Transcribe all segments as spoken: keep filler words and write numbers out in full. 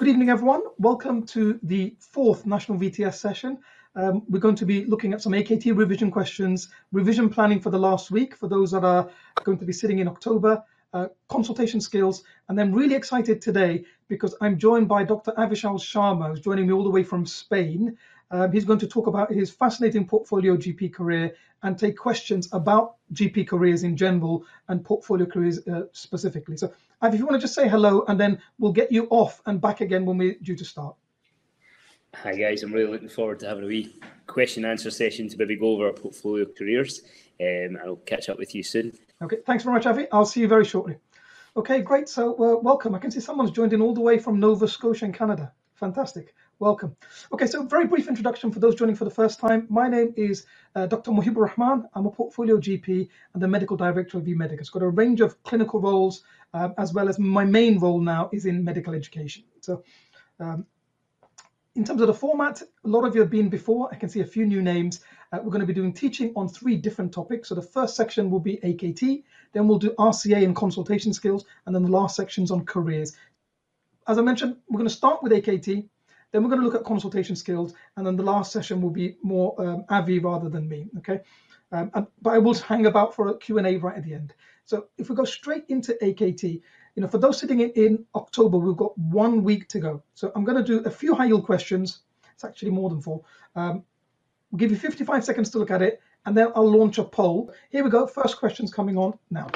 Good evening, everyone. Welcome to the fourth National V T S session. Um, we're going to be looking at some A K T revision questions, revision planning for the last week for those that are going to be sitting in October, uh, consultation skills, and then really excited today because I'm joined by Doctor Avishal Sharma, who's joining me all the way from Spain. Um, he's going to talk about his fascinating portfolio G P career and take questions about G P careers in general and portfolio careers uh, specifically. So, Avi, if you want to just say hello, and then we'll get you off and back again when we're due to start. Hi, guys. I'm really looking forward to having a wee question and answer session to maybe go over our portfolio careers. Um, I'll catch up with you soon. OK, thanks very much, Avi. I'll see you very shortly. OK, great. So uh, welcome. I can see someone's joined in all the way from Nova Scotia in Canada. Fantastic. Welcome. Okay, so very brief introduction for those joining for the first time. My name is uh, Doctor Mohib Rahman. I'm a portfolio G P and the medical director of eMedica. It's got a range of clinical roles, uh, as well as my main role now is in medical education. So um, in terms of the format, a lot of you have been before. I can see a few new names. Uh, we're going to be doing teaching on three different topics. So the first section will be A K T, then we'll do R C A and consultation skills, and then the last section's on careers. As I mentioned, we're going to start with A K T. Then we're going to look at consultation skills, and then the last session will be more um, Avi rather than me, okay? Um, and, but I will hang about for a Q and A right at the end. So if we go straight into A K T, you know, for those sitting in, in October, we've got one week to go. So I'm going to do a few high-yield questions. It's actually more than four. Um, we'll give you fifty-five seconds to look at it, and then I'll launch a poll. Here we go. First question's coming on now.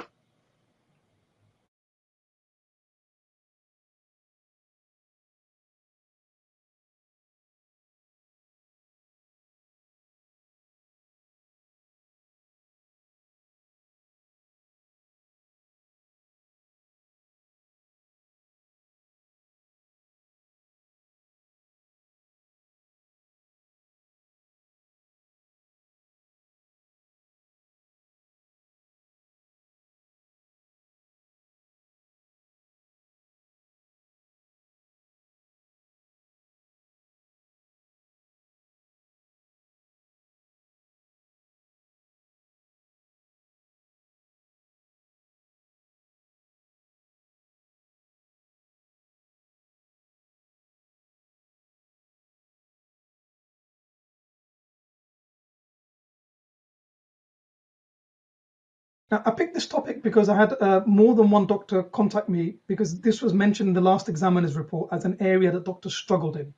Now, I picked this topic because I had uh, more than one doctor contact me because this was mentioned in the last examiner's report as an area that doctors struggled in.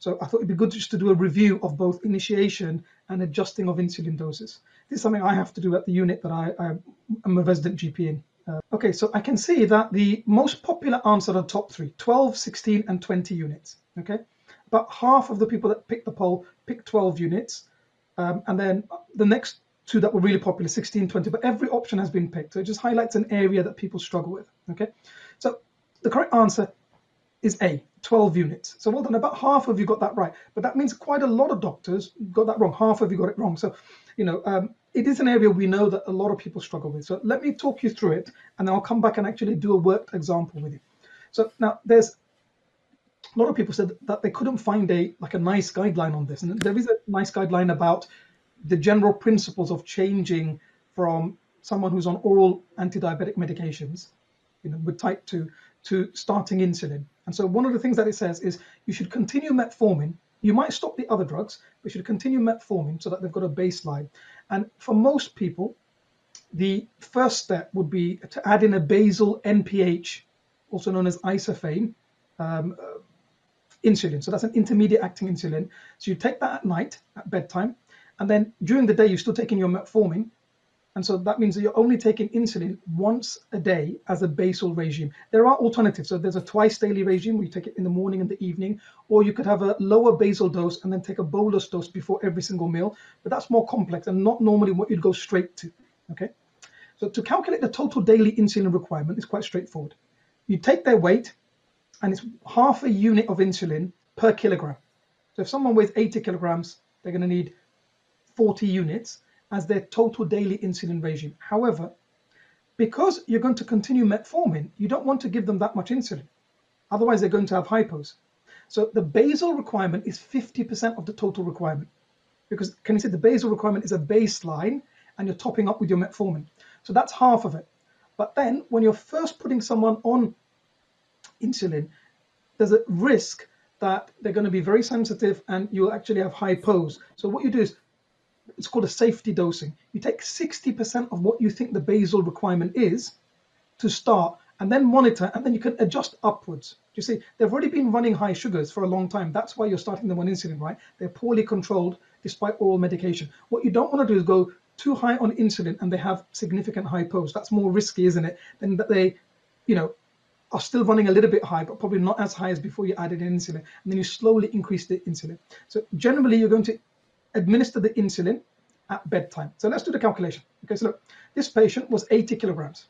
So I thought it'd be good just to do a review of both initiation and adjusting of insulin doses. This is something I have to do at the unit that I, I am a resident G P in. Uh, okay, so I can see that the most popular answer are top three, twelve, sixteen and twenty units. Okay, about half of the people that picked the poll picked twelve units, um, and then the next two that were really popular, sixteen, twenty, but every option has been picked. So it just highlights an area that people struggle with, okay? So the correct answer is A, twelve units. So well done, about half of you got that right, but that means quite a lot of doctors got that wrong. Half of you got it wrong. So, you know, um, it is an area we know that a lot of people struggle with. So let me talk you through it, and then I'll come back and actually do a worked example with you. So now there's a lot of people said that they couldn't find a, like a NICE guideline on this. And there is a NICE guideline about the general principles of changing from someone who's on oral anti-diabetic medications, you know, with type two, to starting insulin. And so one of the things that it says is you should continue metformin. You might stop the other drugs, but you should continue metformin so that they've got a baseline. And for most people, the first step would be to add in a basal N P H, also known as isophane, um, uh, insulin. So that's an intermediate acting insulin. So you take that at night, at bedtime, and then during the day, you're still taking your metformin. And so that means that you're only taking insulin once a day as a basal regime. There are alternatives. So there's a twice daily regime where you take it in the morning and the evening, or you could have a lower basal dose and then take a bolus dose before every single meal. But that's more complex and not normally what you'd go straight to. Okay. So to calculate the total daily insulin requirement is quite straightforward. You take their weight, and it's half a unit of insulin per kilogram. So if someone weighs eighty kilograms, they're going to need forty units as their total daily insulin regime. However, because you're going to continue metformin, you don't want to give them that much insulin. Otherwise, they're going to have hypos. So the basal requirement is fifty percent of the total requirement. Because, can you see, the basal requirement is a baseline and you're topping up with your metformin. So that's half of it. But then when you're first putting someone on insulin, there's a risk that they're going to be very sensitive and you'll actually have high pose. So what you do is, it's called a safety dosing. You take sixty percent of what you think the basal requirement is to start, and then monitor, and then you can adjust upwards. You see, they've already been running high sugars for a long time. That's why you're starting them on insulin, right? They're poorly controlled despite oral medication. What you don't want to do is go too high on insulin and they have significant high pose. That's more risky, isn't it? Than that they, you know, are still running a little bit high, but probably not as high as before you added in insulin. And then you slowly increase the insulin. So generally, you're going to administer the insulin at bedtime. So let's do the calculation. Okay, so look, this patient was eighty kilograms.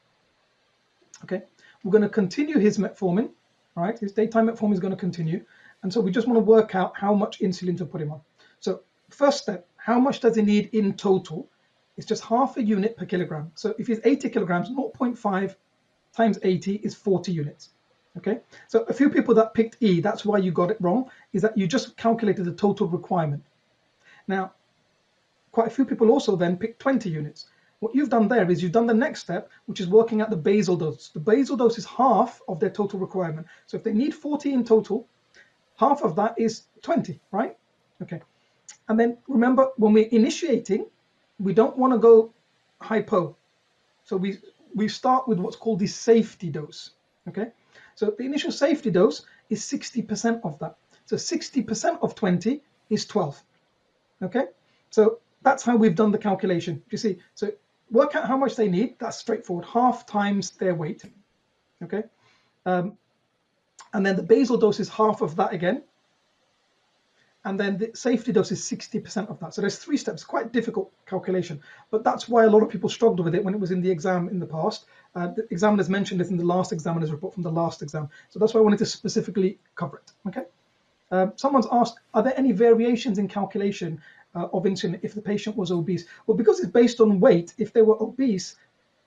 Okay, we're going to continue his metformin, right? His daytime metformin is going to continue. And so we just want to work out how much insulin to put him on. So first step, how much does he need in total? It's just half a unit per kilogram. So if he's eighty kilograms, zero point five times eighty is forty units. Okay, so a few people that picked E, that's why you got it wrong, is that you just calculated the total requirement. Now, quite a few people also then picked twenty units. What you've done there is you've done the next step, which is working out the basal dose. The basal dose is half of their total requirement. So if they need forty in total, half of that is twenty, right? Okay. And then remember, when we're initiating, we don't want to go hypo. So we, we start with what's called the safety dose, okay? So the initial safety dose is sixty percent of that. So sixty percent of twenty is twelve. Okay, so that's how we've done the calculation. You see, so work out how much they need. That's straightforward, half times their weight. Okay, um, and then the basal dose is half of that again. And then the safety dose is sixty percent of that. So there's three steps, quite difficult calculation. But that's why a lot of people struggled with it when it was in the exam in the past. Uh, the examiners mentioned it in the last examiner's report from the last exam. So that's why I wanted to specifically cover it. Okay. Uh, someone's asked, are there any variations in calculation uh, of insulin if the patient was obese? Well, because it's based on weight, if they were obese,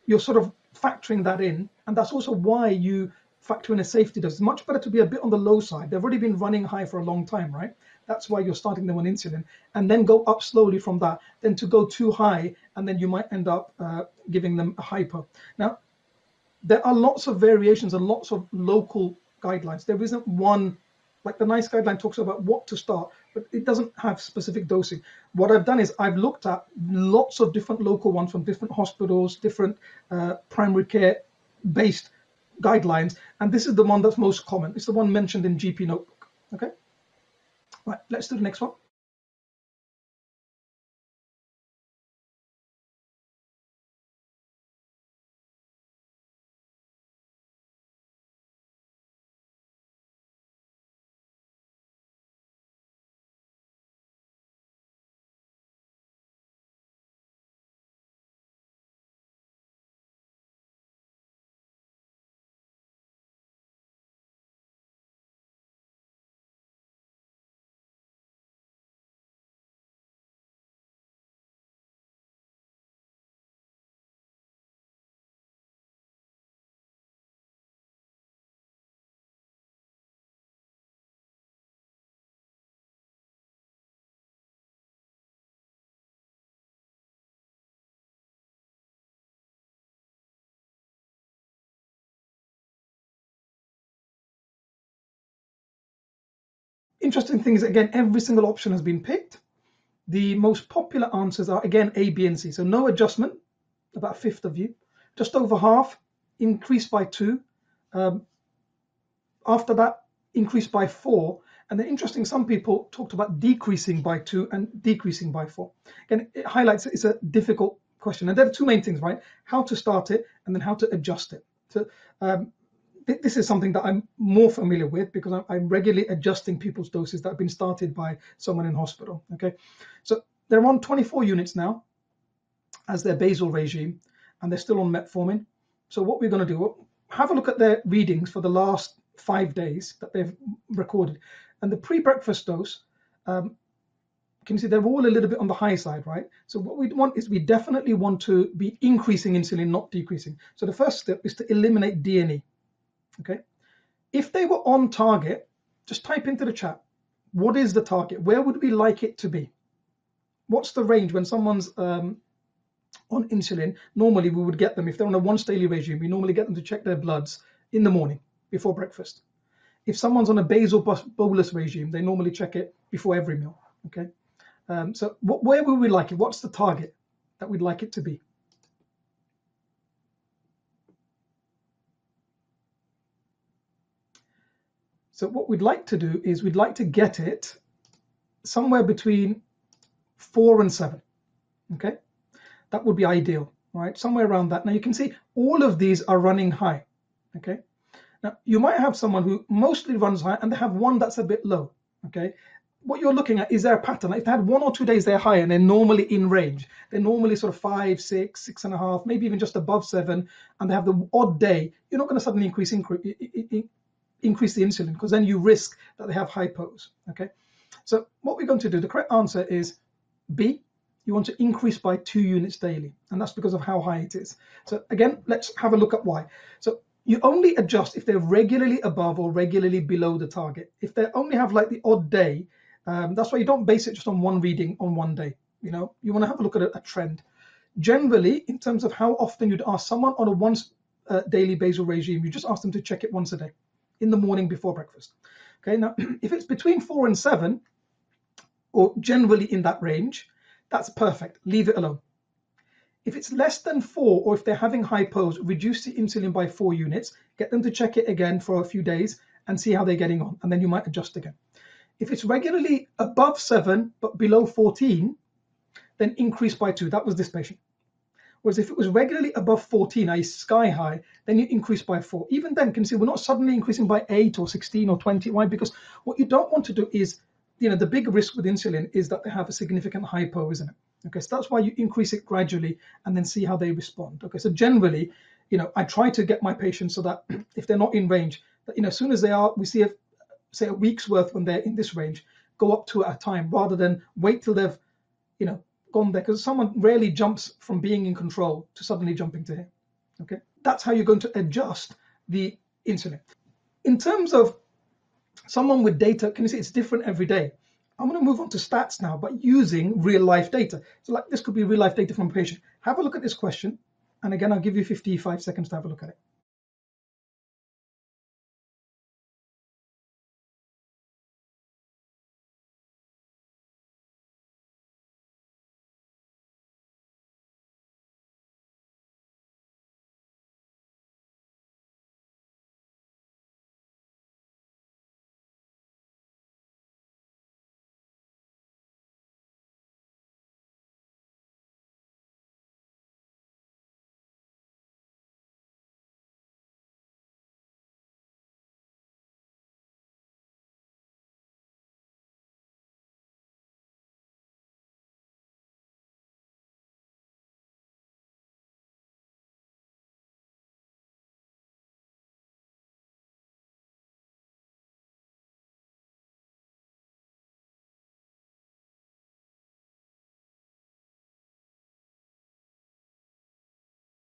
you're sort of factoring that in. And that's also why you factor in a safety dose. It's much better to be a bit on the low side. They've already been running high for a long time, right? That's why you're starting them on insulin and then go up slowly from that, then to go too high. And then you might end up uh, giving them a hypo. Now, there are lots of variations and lots of local guidelines. There isn't one. Like the NICE guideline talks about what to start, but it doesn't have specific dosing. What I've done is I've looked at lots of different local ones from different hospitals, different uh, primary care based guidelines. And this is the one that's most common. It's the one mentioned in G P Notebook. Okay, right, let's do the next one. Interesting thing is, again, every single option has been picked. The most popular answers are, again, A, B, and C. So no adjustment, about a fifth of you. Just over half, increased by two. Um, after that, increased by four. And then interesting, some people talked about decreasing by two and decreasing by four. Again, it highlights it's a difficult question. And there are two main things, right? How to start it and then how to adjust it. So, um, this is something that I'm more familiar with because I'm, I'm regularly adjusting people's doses that have been started by someone in hospital. Okay, so they're on twenty-four units now as their basal regime, and they're still on metformin. So what we're going to do, have a look at their readings for the last five days that they've recorded. And the pre-breakfast dose, um, can you see they're all a little bit on the high side, right? So what we want is we definitely want to be increasing insulin, not decreasing. So the first step is to eliminate D N E. Okay, if they were on target, just type into the chat, what is the target? Where would we like it to be? What's the range when someone's um, on insulin? Normally we would get them, if they're on a once daily regime, we normally get them to check their bloods in the morning before breakfast. if someone's on a basal bolus regime, they normally check it before every meal. Okay. Um, so what, where would we like it? What's the target that we'd like it to be? So what we'd like to do is we'd like to get it somewhere between four and seven. Okay, that would be ideal, right? Somewhere around that. Now you can see all of these are running high. Okay, now you might have someone who mostly runs high and they have one that's a bit low. Okay, what you're looking at is their pattern. If they had one or two days they're high and they're normally in range, they're normally sort of five, six, six and a half, maybe even just above seven, and they have the odd day, you're not going to suddenly increase increase increase the insulin, because then you risk that they have hypos. Okay, so what we're going to do, the correct answer is B. You want to increase by two units daily, and that's because of how high it is. So again, let's have a look at why. So you only adjust if they're regularly above or regularly below the target. If they only have like the odd day, um, that's why you don't base it just on one reading on one day. You know, you want to have a look at a, a trend. Generally, in terms of how often you'd ask someone on a once uh, daily basal regime, you just ask them to check it once a day, in the morning before breakfast. Okay, now if it's between four and seven, or generally in that range, that's perfect. Leave it alone. If it's less than four, or if they're having hypos, reduce the insulin by four units. Get them to check it again for a few days and see how they're getting on, and then you might adjust again. If it's regularly above seven but below fourteen, then increase by two. That was this patient. Whereas if it was regularly above fourteen, that is sky high, then you increase by four. Even then, can see we're not suddenly increasing by eight or sixteen or twenty. Why? Because what you don't want to do is, you know, the big risk with insulin is that they have a significant hypo, isn't it? Okay, so that's why you increase it gradually and then see how they respond. Okay, so generally, you know, I try to get my patients so that if they're not in range, that, you know, as soon as they are, we see, if, say, a week's worth when they're in this range, go up to at a time rather than wait till they've, you know, gone there, because someone rarely jumps from being in control to suddenly jumping to here. Okay, that's how you're going to adjust the insulin. In terms of someone with data, can you see it's different every day? I'm going to move on to stats now, but using real life data. So like this could be real life data from a patient. Have a look at this question. And again, I'll give you fifty-five seconds to have a look at it.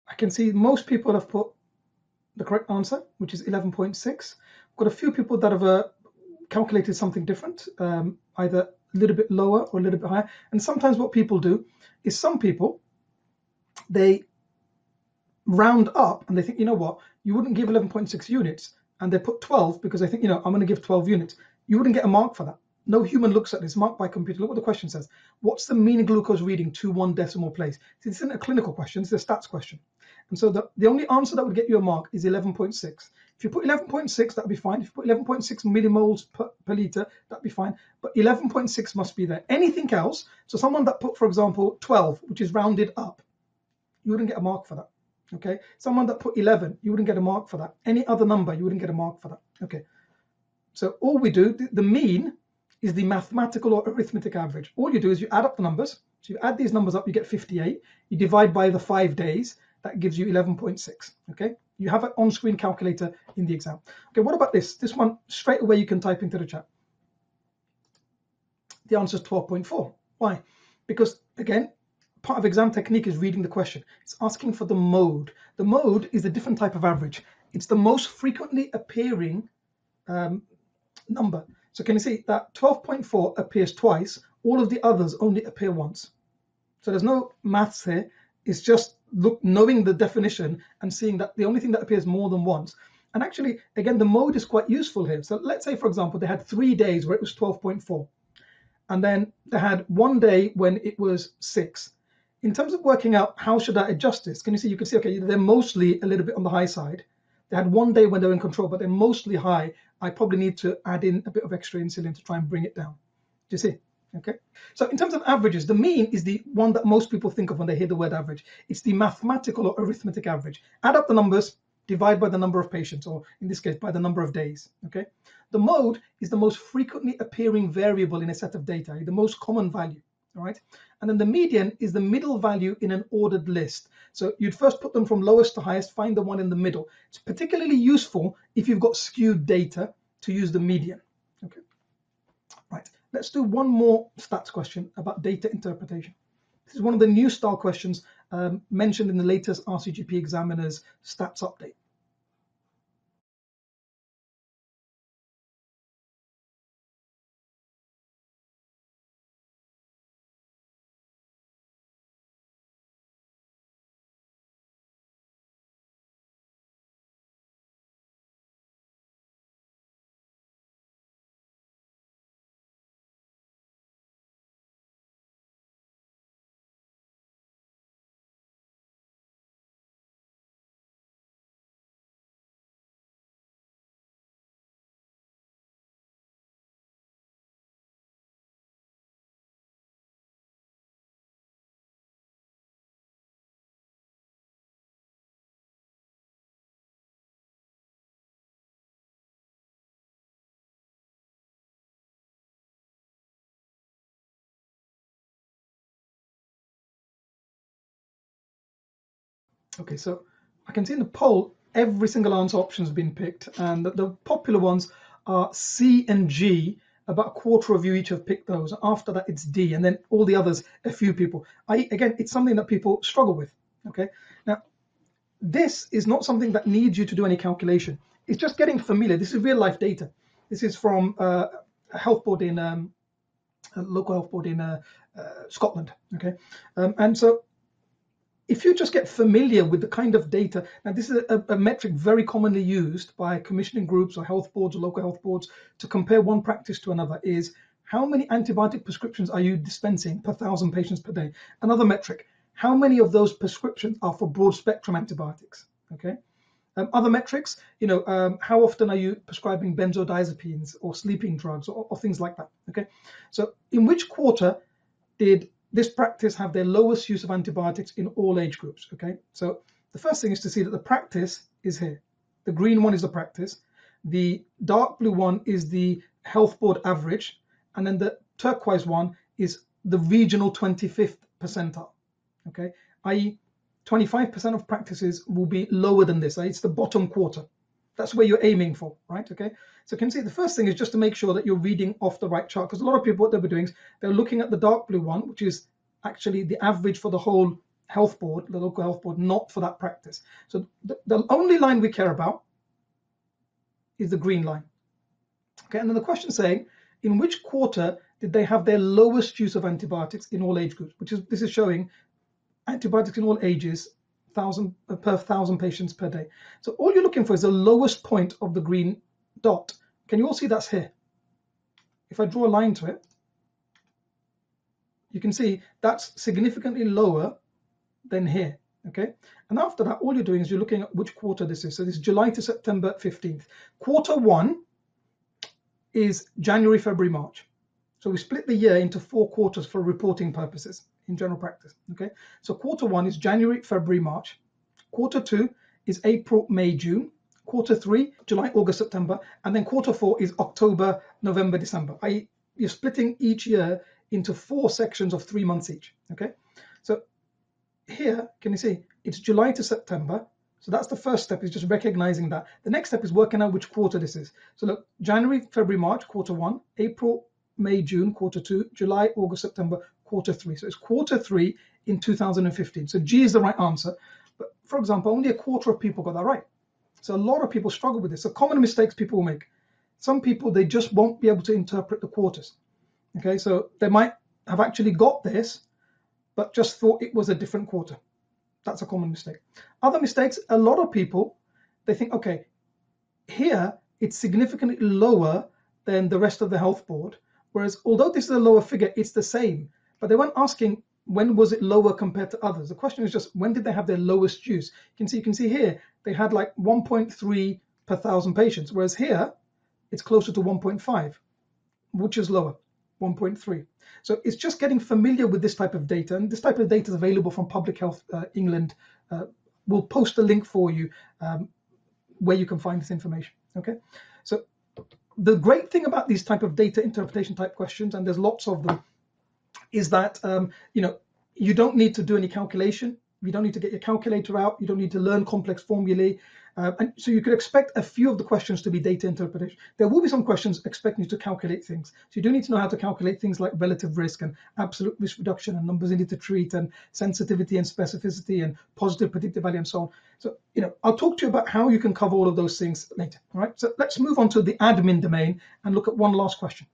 I can see most people have put the correct answer, which is eleven point six. Got a few people that have uh, calculated something different, um, either a little bit lower or a little bit higher. And sometimes what people do is some people, they round up and they think, you know what, you wouldn't give eleven point six units, and they put twelve because they think, you know, I'm going to give twelve units. You wouldn't get a mark for that. No human looks at this, marked by computer. Look what the question says. What's the mean glucose reading to one decimal place? See, this isn't a clinical question, it's a stats question. And so the, the only answer that would get you a mark is eleven point six. If you put eleven point six, that'd be fine. If you put eleven point six millimoles per, per liter, that'd be fine. But eleven point six must be there. Anything else, so someone that put, for example, twelve, which is rounded up, you wouldn't get a mark for that, okay? Someone that put eleven, you wouldn't get a mark for that. Any other number, you wouldn't get a mark for that, okay? So all we do, the, the mean, is the mathematical or arithmetic average. All you do is you add up the numbers. So you add these numbers up, you get fifty-eight. You divide by the five days, that gives you eleven point six, okay? You have an on-screen calculator in the exam. Okay, what about this? This one, straight away you can type into the chat. The answer is twelve point four. Why? Because, again, part of exam technique is reading the question. It's asking for the mode. The mode is a different type of average. It's the most frequently appearing um, number. So can you see that twelve point four appears twice, all of the others only appear once. So there's no maths here, it's just look, knowing the definition and seeing that the only thing that appears more than once. And actually, again, the mode is quite useful here. So let's say, for example, they had three days where it was twelve point four. And then they had one day when it was six. In terms of working out how should I adjust this, can you see, you can see, okay, they're mostly a little bit on the high side. They had one day when they're in control, but they're mostly high. I probably need to add in a bit of extra insulin to try and bring it down. Do you see? Okay. So in terms of averages, the mean is the one that most people think of when they hear the word average. It's the mathematical or arithmetic average. Add up the numbers, divide by the number of patients, or in this case, by the number of days. Okay. The mode is the most frequently appearing variable in a set of data, the most common value. All right. And then the median is the middle value in an ordered list. So you'd first put them from lowest to highest, find the one in the middle. It's particularly useful if you've got skewed data to use the median. Okay. Right. Let's do one more stats question about data interpretation. This is one of the new style questions um, mentioned in the latest R C G P Examiner's stats update. Okay, so I can see in the poll, every single answer option has been picked, and the, the popular ones are C and G. About a quarter of you each have picked those. After that, it's D, and then all the others, a few people. I, again, it's something that people struggle with, okay? Now, this is not something that needs you to do any calculation. It's just getting familiar. This is real life data. This is from uh, a health board in, um, a local health board in uh, uh, Scotland, okay? Um, and so, if you just get familiar with the kind of data, now this is a, a metric very commonly used by commissioning groups or health boards or local health boards to compare one practice to another, is how many antibiotic prescriptions are you dispensing per thousand patients per day? Another metric, how many of those prescriptions are for broad spectrum antibiotics? Okay. Um, other metrics, you know, um, how often are you prescribing benzodiazepines or sleeping drugs or, or things like that? Okay. So in which quarter did this practice have their lowest use of antibiotics in all age groups, okay? So the first thing is to see that the practice is here. The green one is the practice. The dark blue one is the health board average. And then the turquoise one is the regional twenty-fifth percentile, okay? that is twenty-five percent of practices will be lower than this. It's the bottom quarter. That's where you're aiming for, right? Okay. So you can see the first thing is just to make sure that you're reading off the right chart, because a lot of people, what they'll be doing is they're looking at the dark blue one, which is actually the average for the whole health board, the local health board, not for that practice. So the, the only line we care about is the green line. Okay. And then the question saying, in which quarter did they have their lowest use of antibiotics in all age groups? Which is, this is showing antibiotics in all ages, thousand per thousand patients per day. So all you're looking for is the lowest point of the green dot. Can you all see that's here? If I draw a line to it, you can see that's significantly lower than here, okay? And after that, all you're doing is you're looking at which quarter this is. So this is July to September fifteenth. Quarter one is January, February, March. So we split the year into four quarters for reporting purposes in general practice, okay? So quarter one is January, February, March. Quarter two is April, May, June. Quarter three, July, August, September. And then quarter four is October, November, December. that is you're splitting each year into four sections of three months each, okay? So here, can you see, it's July to September. So that's the first step, is just recognizing that. The next step is working out which quarter this is. So look, January, February, March, quarter one, April, May, June, quarter two, July, August, September, quarter three. So it's quarter three in two thousand fifteen. So G is the right answer. But for example, only a quarter of people got that right. So a lot of people struggle with this. So common mistakes people will make. Some people, they just won't be able to interpret the quarters. Okay, so they might have actually got this, but just thought it was a different quarter. That's a common mistake. Other mistakes, a lot of people, they think, okay, Here, it's significantly lower than the rest of the health board. Whereas, although this is a lower figure, it's the same. But they weren't asking when was it lower compared to others. The question is just when did they have their lowest use? You can see, you can see here they had like one point three per thousand patients, whereas here it's closer to one point five, which is lower, one point three. So it's just getting familiar with this type of data, and this type of data is available from Public Health uh, England. Uh, we'll post a link for you um, where you can find this information. Okay, so the great thing about these type of data interpretation type questions, and there's lots of them, is that um, you know, you don't need to do any calculation. You don't need to get your calculator out. You don't need to learn complex formulae. Uh, and so you could expect a few of the questions to be data interpretation. There will be some questions expecting you to calculate things. So you do need to know how to calculate things like relative risk and absolute risk reduction and numbers you need to treat and sensitivity and specificity and positive predictive value and so on. So, you know, I'll talk to you about how you can cover all of those things later. All right, so let's move on to the admin domain and look at one last question.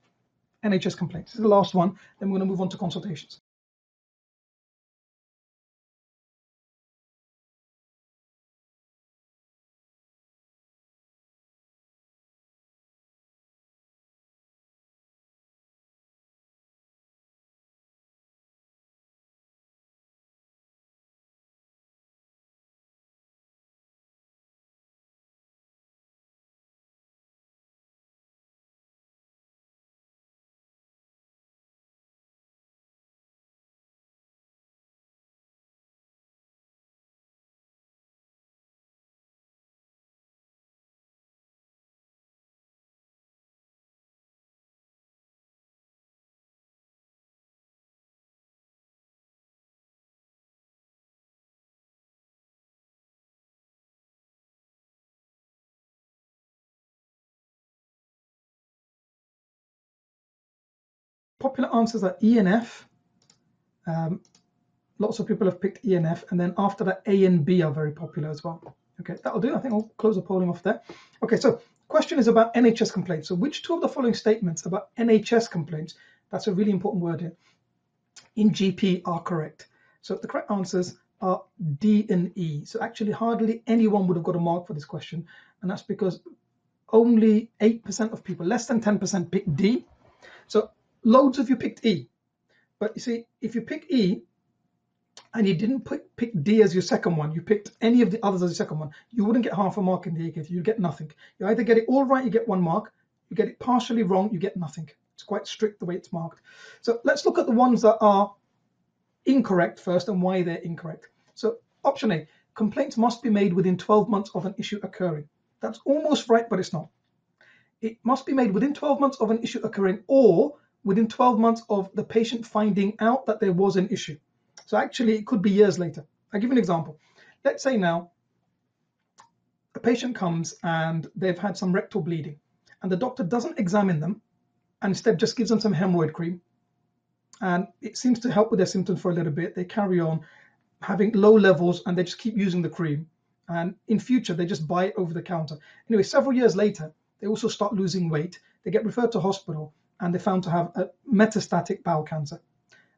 N H S complaints. This is the last one. Then we're going to move on to consultations. Popular answers are E N F. Um, lots of people have picked E N F, and then after that, A and B are very popular as well. Okay, that'll do. I think I'll close the polling off there. Okay, so question is about N H S complaints. So which two of the following statements about N H S complaints, that's a really important word here, in G P are correct? So the correct answers are D and E. So actually hardly anyone would have got a mark for this question, and that's because only eight percent of people, less than ten percent, picked D. So loads of you picked E, but you see, if you pick E and you didn't pick, pick D as your second one, you picked any of the others as your second one, you wouldn't get half a mark in the A K T, you'd get nothing. You either get it all right, you get one mark, you get it partially wrong, you get nothing. It's quite strict the way it's marked. So let's look at the ones that are incorrect first and why they're incorrect. So option A, complaints must be made within twelve months of an issue occurring. That's almost right, but it's not. It must be made within twelve months of an issue occurring, or within twelve months of the patient finding out that there was an issue. So actually it could be years later. I'll give you an example. Let's say now a patient comes and they've had some rectal bleeding, and the doctor doesn't examine them and instead just gives them some hemorrhoid cream, and it seems to help with their symptoms for a little bit. They carry on having low levels and they just keep using the cream, and in future they just buy it over the counter. Anyway, several years later they also start losing weight, they get referred to hospital, and they found to have a metastatic bowel cancer,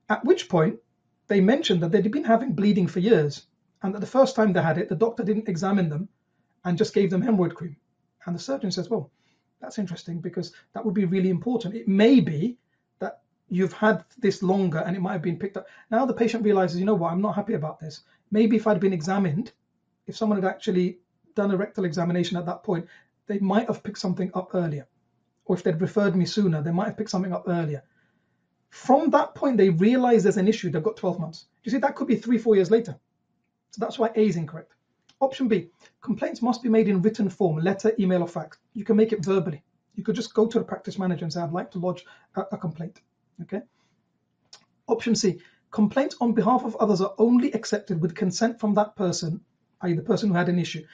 at which point they mentioned that they'd been having bleeding for years, and that the first time they had it, the doctor didn't examine them and just gave them hemorrhoid cream. And the surgeon says, well, that's interesting, because that would be really important. It may be that you've had this longer and it might have been picked up. Now the patient realizes, you know what, I'm not happy about this. Maybe if I'd been examined, if someone had actually done a rectal examination at that point, they might have picked something up earlier. Or if they'd referred me sooner, they might have picked something up earlier. From that point, they realize there's an issue, they've got twelve months. You see, that could be three, four years later. So that's why A is incorrect. Option B, complaints must be made in written form, letter, email, or fax. You can make it verbally. You could just go to the practice manager and say, I'd like to lodge a, a complaint, okay? Option C, complaints on behalf of others are only accepted with consent from that person, that is the person who had an issue.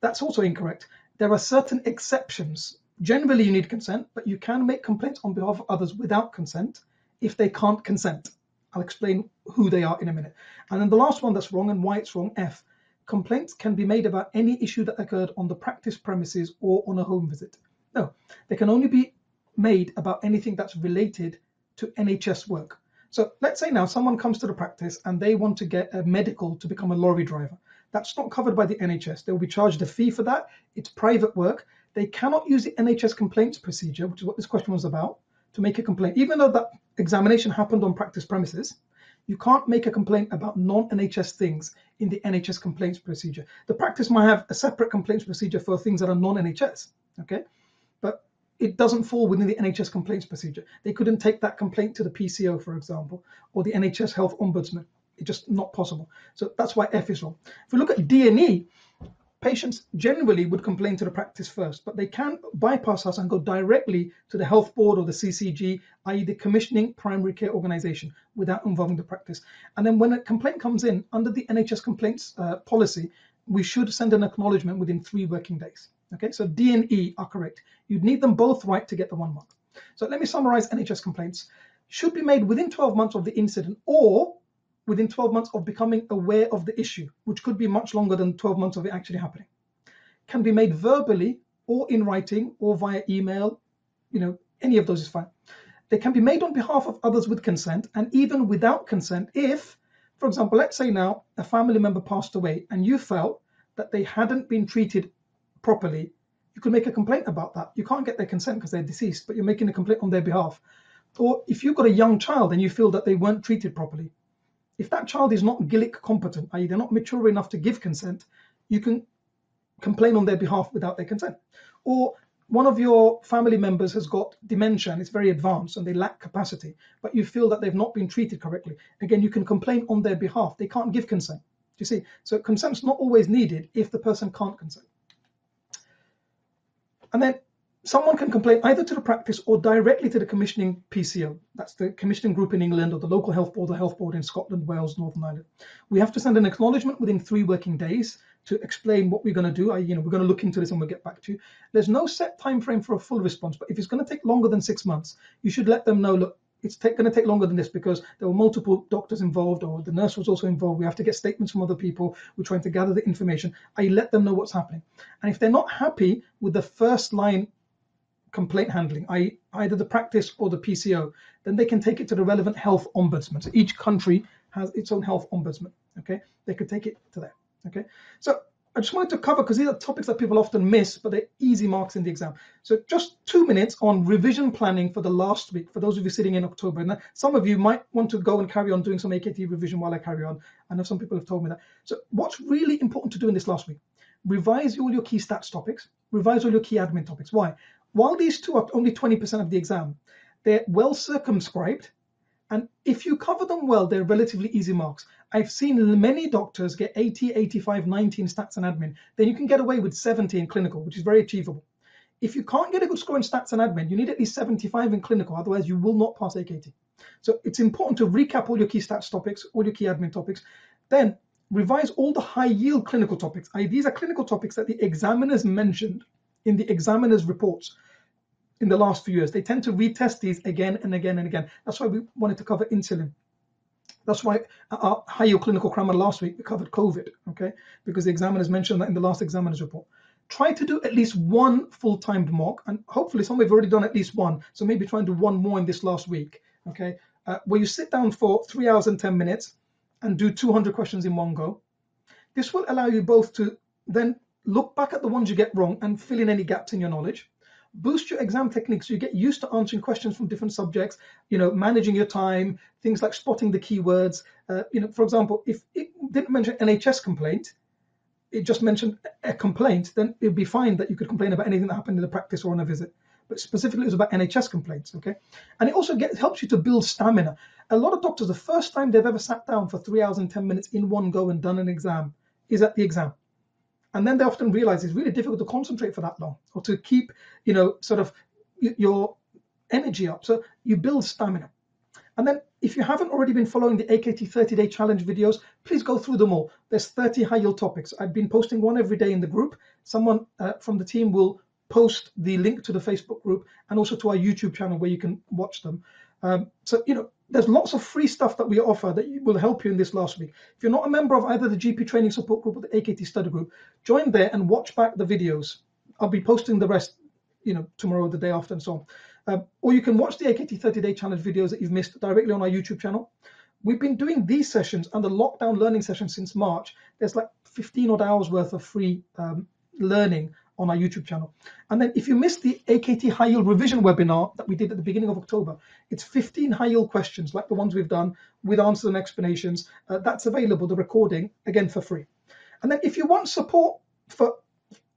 That's also incorrect. There are certain exceptions. Generally, you need consent, but you can make complaints on behalf of others without consent if they can't consent. I'll explain who they are in a minute. And then the last one that's wrong and why it's wrong, F. Complaints can be made about any issue that occurred on the practice premises or on a home visit. No, they can only be made about anything that's related to N H S work. So let's say now someone comes to the practice and they want to get a medical to become a lorry driver. That's not covered by the N H S. They'll be charged a fee for that. It's private work. They cannot use the N H S complaints procedure, which is what this question was about, to make a complaint. Even though that examination happened on practice premises, you can't make a complaint about non-N H S things in the N H S complaints procedure. The practice might have a separate complaints procedure for things that are non-N H S, okay? But it doesn't fall within the N H S complaints procedure. They couldn't take that complaint to the P C O, for example, or the N H S health ombudsman. It's just not possible. So that's why F is wrong. If we look at D and E, patients generally would complain to the practice first, but they can bypass us and go directly to the health board or the C C G, that is the commissioning primary care organisation, without involving the practice. And then when a complaint comes in, under the N H S complaints uh, policy, we should send an acknowledgement within three working days. Okay, so D and E are correct. You'd need them both right to get the one mark. So let me summarise N H S complaints. Should be made within twelve months of the incident or within twelve months of becoming aware of the issue, which could be much longer than twelve months of it actually happening. Can be made verbally or in writing or via email, you know, any of those is fine. They can be made on behalf of others with consent and even without consent if, for example, let's say now a family member passed away and you felt that they hadn't been treated properly, you could make a complaint about that. You can't get their consent because they're deceased, but you're making a complaint on their behalf. Or if you've got a young child and you feel that they weren't treated properly, if that child is not G I L I C competent, that is they're not mature enough to give consent, you can complain on their behalf without their consent. Or one of your family members has got dementia and it's very advanced and they lack capacity, but you feel that they've not been treated correctly. Again, you can complain on their behalf. They can't give consent. Do you see? So consent's not always needed if the person can't consent. And then someone can complain either to the practice or directly to the commissioning P C O. That's the commissioning group in England or the local health board, the health board in Scotland, Wales, Northern Ireland. We have to send an acknowledgement within three working days to explain what we're going to do. I, you know, we're going to look into this and we'll get back to you. There's no set time frame for a full response, but if it's going to take longer than six months, you should let them know, look, it's take, going to take longer than this because there were multiple doctors involved or the nurse was also involved. We have to get statements from other people. We're trying to gather the information. I let them know what's happening. And if they're not happy with the first line complaint handling, that is either the practice or the P C O, then they can take it to the relevant health ombudsman. So each country has its own health ombudsman, okay? They could take it to there, okay? So I just wanted to cover, because these are topics that people often miss, but they're easy marks in the exam. So just two minutes on revision planning for the last week, for those of you sitting in October. Now, some of you might want to go and carry on doing some A K T revision while I carry on. I know some people have told me that. So what's really important to do in this last week? Revise all your key stats topics, revise all your key admin topics. Why? While these two are only twenty percent of the exam, they're well circumscribed. And if you cover them well, they're relatively easy marks. I've seen many doctors get eighty, eighty-five, ninety in stats and admin. Then you can get away with seventy in clinical, which is very achievable. If you can't get a good score in stats and admin, you need at least seventy-five in clinical. Otherwise, you will not pass A K T. So it's important to recap all your key stats topics, all your key admin topics. Then revise all the high yield clinical topics. These are clinical topics that the examiners mentioned in the examiner's reports in the last few years. They tend to retest these again and again and again. That's why we wanted to cover insulin. That's why our high clinical grammar last week, we covered COVID, okay? Because the examiners mentioned that in the last examiner's report. Try to do at least one full-timed mock, and hopefully some have already done at least one, so maybe try and do one more in this last week, okay? Uh, where you sit down for three hours and ten minutes and do two hundred questions in one go. This will allow you both to then look back at the ones you get wrong and fill in any gaps in your knowledge. Boost your exam techniques so you get used to answering questions from different subjects, you know, managing your time, things like spotting the keywords. Uh, you know, for example, if it didn't mention N H S complaint, it just mentioned a complaint, then it'd be fine that you could complain about anything that happened in the practice or on a visit. But specifically, it was about N H S complaints, okay? And it also gets, helps you to build stamina. A lot of doctors, the first time they've ever sat down for three hours and ten minutes in one go and done an exam is at the exam. And then they often realize it's really difficult to concentrate for that long or to keep, you know, sort of your energy up. So you build stamina. And then if you haven't already been following the A K T thirty day challenge videos, please go through them all. There's thirty high yield topics. I've been posting one every day in the group. Someone uh, from the team will post the link to the Facebook group and also to our YouTube channel where you can watch them. Um, so, you know, there's lots of free stuff that we offer that will help you in this last week. If you're not a member of either the G P Training Support Group or the A K T Study Group, join there and watch back the videos. I'll be posting the rest, you know, tomorrow, the day after and so on. Uh, or you can watch the A K T thirty day challenge videos that you've missed directly on our YouTube channel. We've been doing these sessions and the lockdown learning sessions since March. There's like fifteen odd hours worth of free um, learning on our YouTube channel. And then if you missed the A K T High Yield Revision webinar that we did at the beginning of October, it's fifteen high yield questions like the ones we've done with answers and explanations. Uh, that's available, the recording, again for free. And then if you want support for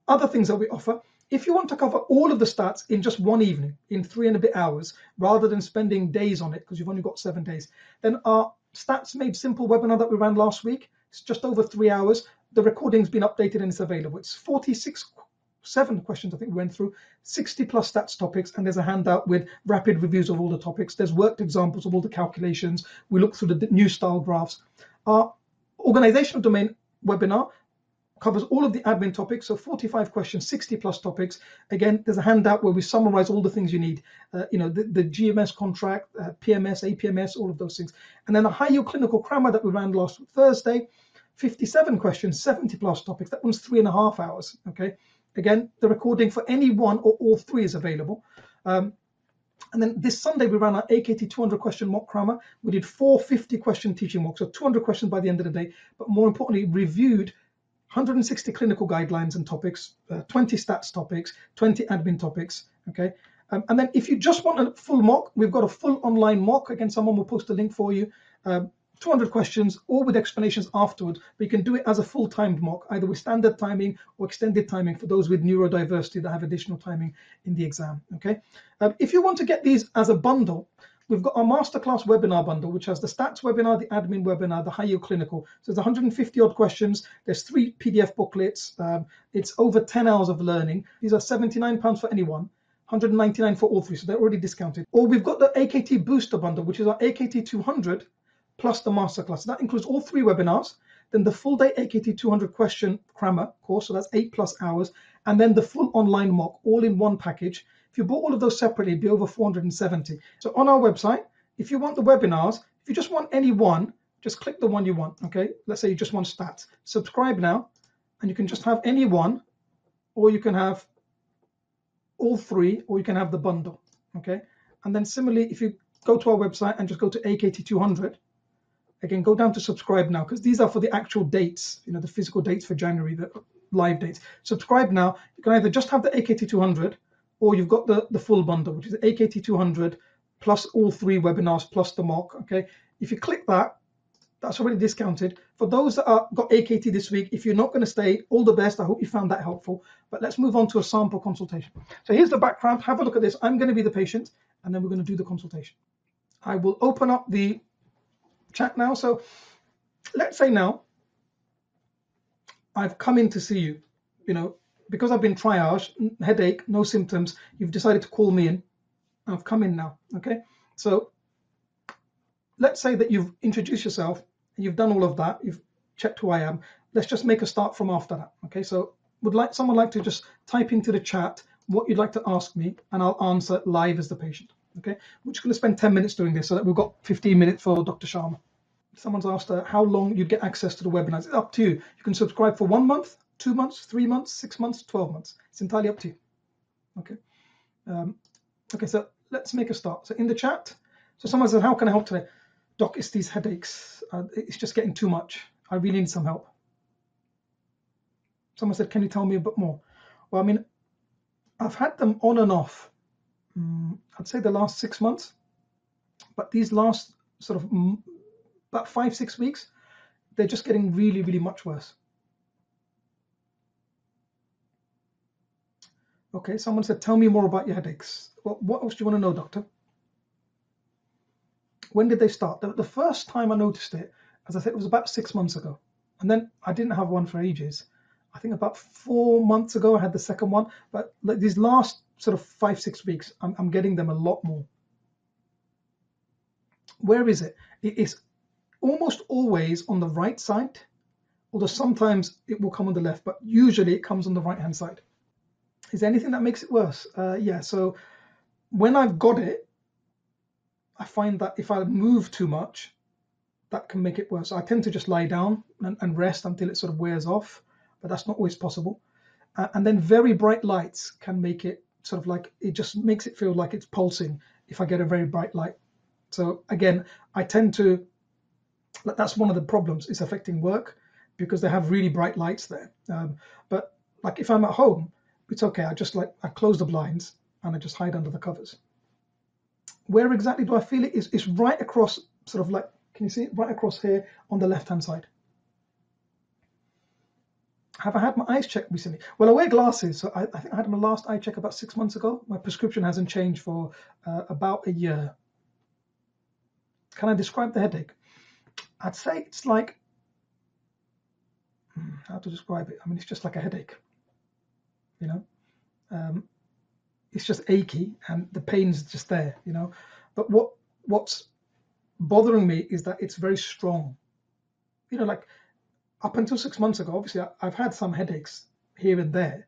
other things that we offer, if you want to cover all of the stats in just one evening, in three and a bit hours, rather than spending days on it because you've only got seven days, then our Stats Made Simple webinar that we ran last week, it's just over three hours. The recording's been updated and it's available. It's forty-six, seven questions I think we went through, sixty plus stats topics, and there's a handout with rapid reviews of all the topics. There's worked examples of all the calculations. We look through the new style graphs. Our organizational domain webinar covers all of the admin topics, so forty-five questions, sixty plus topics. Again, there's a handout where we summarize all the things you need, uh, you know, the, the G M S contract, uh, P M S, A P M S, all of those things. And then a high yield clinical crammer that we ran last Thursday, fifty-seven questions, seventy plus topics. That one's three and a half hours, okay? Again, the recording for any one or all three is available. Um, And then this Sunday, we ran our A K T two hundred question mock crammer. We did four fifty question teaching mocks, so two hundred questions by the end of the day, but more importantly, reviewed one hundred sixty clinical guidelines and topics, uh, twenty stats topics, twenty admin topics, okay? Um, and then if you just want a full mock, we've got a full online mock. Again, someone will post a link for you, um, two hundred questions, all with explanations afterwards, but you can do it as a full-timed mock, either with standard timing or extended timing for those with neurodiversity that have additional timing in the exam, okay? Um, if you want to get these as a bundle, we've got our masterclass webinar bundle, which has the stats webinar, the admin webinar, the high yield clinical. So there's one hundred fifty odd questions. There's three P D F booklets. Um, it's over ten hours of learning. These are seventy-nine pounds for anyone, one hundred ninety-nine pounds for all three, so they're already discounted. Or we've got the A K T booster bundle, which is our A K T two hundred plus the masterclass. So that includes all three webinars, then the full day A K T two hundred question crammer course, so that's eight plus hours, and then the full online mock, all in one package. If you bought all of those separately, it'd be over four hundred seventy. So on our website, if you want the webinars, if you just want any one, just click the one you want, okay? Let's say you just want stats. Subscribe now, and you can just have any one, or you can have all three, or you can have the bundle, okay? And then similarly, if you go to our website and just go to A K T two hundred, again, go down to subscribe now, because these are for the actual dates, you know, the physical dates for January, the live dates. Subscribe now. You can either just have the A K T two hundred, or you've got the, the full bundle, which is A K T two hundred plus all three webinars plus the mock, okay? If you click that, that's already discounted. For those that are, got A K T this week, if you're not going to stay, all the best. I hope you found that helpful. But let's move on to a sample consultation. So here's the background. Have a look at this. I'm going to be the patient, and then we're going to do the consultation. I will open up the chat now. So let's say now I've come in to see you, you know, because I've been triaged, headache, no symptoms, you've decided to call me in. I've come in now, okay? So let's say that you've introduced yourself and you've done all of that, you've checked who I am. Let's just make a start from after that, okay? So would like someone like to just type into the chat what you'd like to ask me, and I'll answer live as the patient, okay? We're just gonna spend ten minutes doing this so that we've got fifteen minutes for Doctor Sharma. Someone's asked her how long you'd get access to the webinars. It's up to you. You can subscribe for one month, two months, three months, six months, twelve months. It's entirely up to you, okay? Um, okay, so let's make a start. So in the chat, so someone said, how can I help today? Doc, it's these headaches. Uh, it's just getting too much. I really need some help. Someone said, can you tell me a bit more? Well, I mean, I've had them on and off, um, I'd say the last six months, but these last sort of about five, six weeks, they're just getting really, really much worse. Okay, someone said, tell me more about your headaches. Well, what else do you want to know, doctor? When did they start? The, the first time I noticed it, as I said, it was about six months ago. And then I didn't have one for ages. I think about four months ago, I had the second one. But like these last sort of five, six weeks, I'm, I'm getting them a lot more. Where is it? It is almost always on the right side, although sometimes it will come on the left, but usually it comes on the right-hand side. Is there anything that makes it worse? Uh, yeah, so when I've got it, I find that if I move too much, that can make it worse. So I tend to just lie down and, and rest until it sort of wears off, but that's not always possible. Uh, and then very bright lights can make it sort of like, it just makes it feel like it's pulsing if I get a very bright light. So again, I tend to, that's one of the problems, it's affecting work because they have really bright lights there. Um, but like if I'm at home, it's okay, I just like, I close the blinds and I just hide under the covers. Where exactly do I feel it? Is it's right across, sort of like, can you see it? Right across here on the left-hand side. Have I had my eyes checked recently? Well, I wear glasses, so I, I think I had my last eye check about six months ago. My prescription hasn't changed for uh, about a year. Can I describe the headache? I'd say it's like, how to describe it? I mean, it's just like a headache, you know? Um, it's just achy and the pain's just there, you know? But what what's bothering me is that it's very strong. You know, like, up until six months ago, obviously, I, I've had some headaches here and there,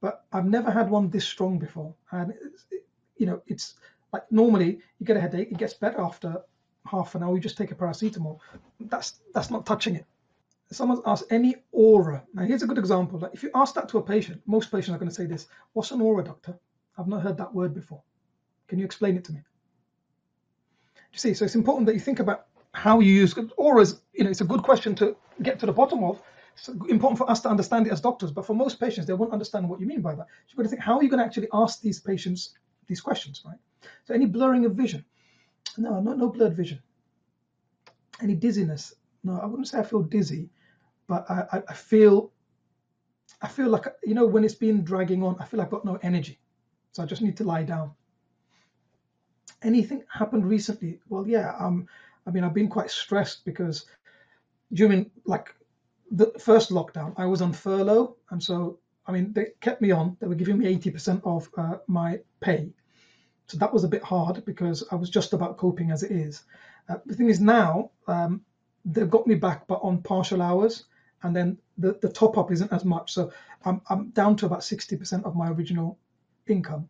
but I've never had one this strong before. And, it, you know, it's like normally you get a headache, it gets better after half an hour, you just take a paracetamol. That's, that's not touching it. Someone's asked any aura. Now, here's a good example. Like, if you ask that to a patient, most patients are going to say this: what's an aura, doctor? I've not heard that word before. Can you explain it to me? You see, so it's important that you think about how you use auras. You know, it's a good question to get to the bottom of. It's important for us to understand it as doctors, but for most patients, they won't understand what you mean by that. So you've got to think, how are you going to actually ask these patients these questions, right? So any blurring of vision? No, no, no blurred vision. Any dizziness? No, I wouldn't say I feel dizzy. But I, I feel, I feel like, you know, when it's been dragging on, I feel I've got no energy. So I just need to lie down. Anything happened recently? Well, yeah, um, I mean, I've been quite stressed because during like the first lockdown, I was on furlough. And so, I mean, they kept me on. They were giving me eighty percent of uh, my pay. So that was a bit hard because I was just about coping as it is. Uh, the thing is now, um, they've got me back, but on partial hours. And then the, the top up isn't as much. So I'm, I'm down to about sixty percent of my original income.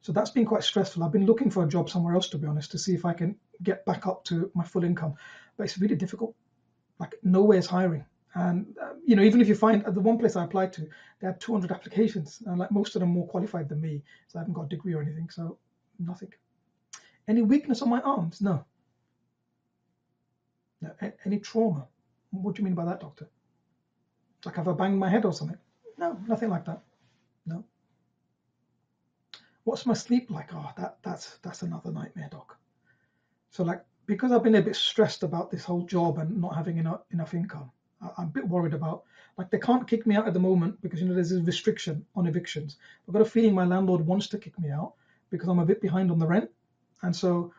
So that's been quite stressful. I've been looking for a job somewhere else, to be honest, to see if I can get back up to my full income. But it's really difficult. Like, nowhere's hiring. And, uh, you know, even if you find, at the one place I applied to, they had two hundred applications. And like, most of them more qualified than me. So I haven't got a degree or anything. So nothing. Any weakness on my arms? No. No. Any trauma? What do you mean by that, doctor? Like, have I banged my head or something? No, nothing like that. No. What's my sleep like? Oh, that, that's, that's another nightmare, doc. So like, because I've been a bit stressed about this whole job and not having enough, enough income, I, I'm a bit worried about, like, they can't kick me out at the moment because, you know, there's this restriction on evictions. I've got a feeling my landlord wants to kick me out because I'm a bit behind on the rent. And so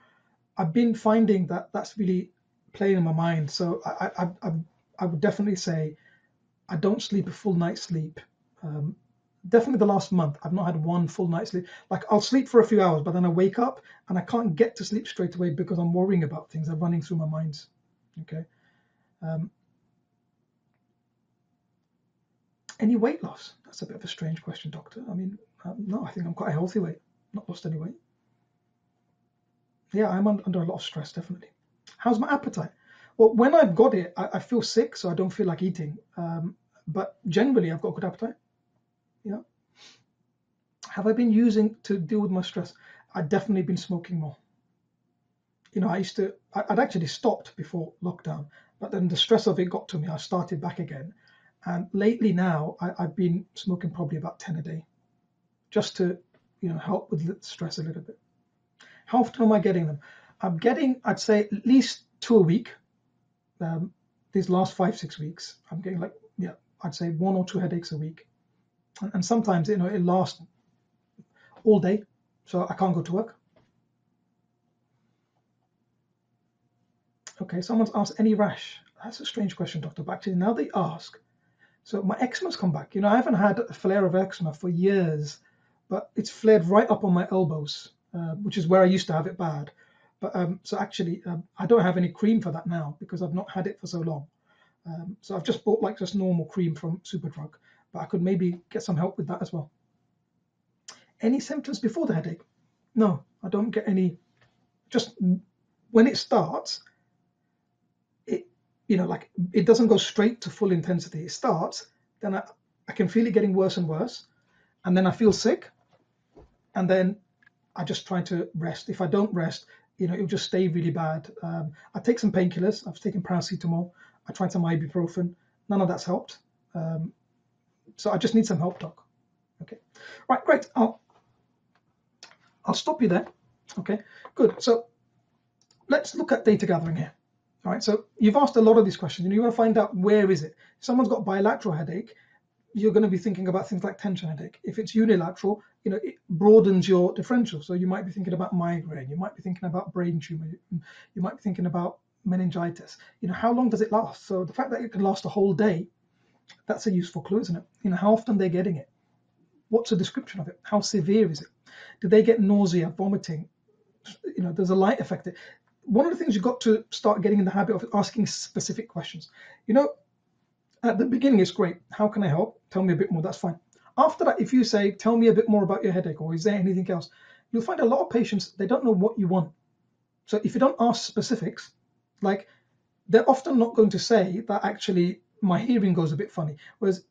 I've been finding that that's really playing in my mind. So I, I, I, I would definitely say, I don't sleep a full night's sleep. Um, definitely the last month, I've not had one full night's sleep. Like, I'll sleep for a few hours, but then I wake up and I can't get to sleep straight away because I'm worrying about things. They're running through my mind. Okay. Um, any weight loss? That's a bit of a strange question, doctor. I mean, um, no, I think I'm quite a healthy weight. Not lost any weight. Yeah, I'm un under a lot of stress, definitely. How's my appetite? Well, when I've got it, I, I feel sick, so I don't feel like eating. Um, but generally, I've got a good appetite. You know? Have I been using to deal with my stress? I've definitely been smoking more. You know, I used to, I, I'd actually stopped before lockdown, but then the stress of it got to me. I started back again. And lately now, I, I've been smoking probably about ten a day, just to, you know, help with the stress a little bit. How often am I getting them? I'm getting, I'd say, at least two a week. Um, these last five, six weeks, I'm getting like, yeah, I'd say one or two headaches a week. And, and sometimes, you know, it lasts all day, so I can't go to work. Okay, someone's asked, any rash? That's a strange question, doctor, but actually now they ask. So my eczema's come back. You know, I haven't had a flare of eczema for years, but it's flared right up on my elbows, uh, which is where I used to have it bad. But, um, so actually, um, I don't have any cream for that now because I've not had it for so long. Um, so I've just bought like just normal cream from Superdrug, but I could maybe get some help with that as well. Any symptoms before the headache? No, I don't get any. Just when it starts, it, you know, like it doesn't go straight to full intensity. It starts, then I, I can feel it getting worse and worse. And then I feel sick. And then I just try to rest. If I don't rest, you know, it'll just stay really bad. Um, I take some painkillers. I've taken paracetamol. I tried some ibuprofen. None of that's helped. Um, so I just need some help, doc. Okay, right, great. I'll I'll stop you there. Okay, good. So let's look at data gathering here. All right, so you've asked a lot of these questions, and you want to find out where is it. If someone's got bilateral headache, you're going to be thinking about things like tension headache. If it's unilateral, you know, it broadens your differential. So you might be thinking about migraine, you might be thinking about brain tumor, you might be thinking about meningitis. You know, how long does it last? So the fact that it could last a whole day, that's a useful clue, isn't it? You know, how often they're getting it? What's a description of it? How severe is it? Do they get nausea, vomiting? You know, there's a light effect. One of the things you've got to start getting in the habit of asking specific questions. You know, at the beginning, it's great. How can I help? Tell me a bit more. That's fine. After that, if you say, tell me a bit more about your headache, or is there anything else? You'll find a lot of patients, they don't know what you want. So if you don't ask specifics, like they're often not going to say that actually my hearing goes a bit funny. Whereas,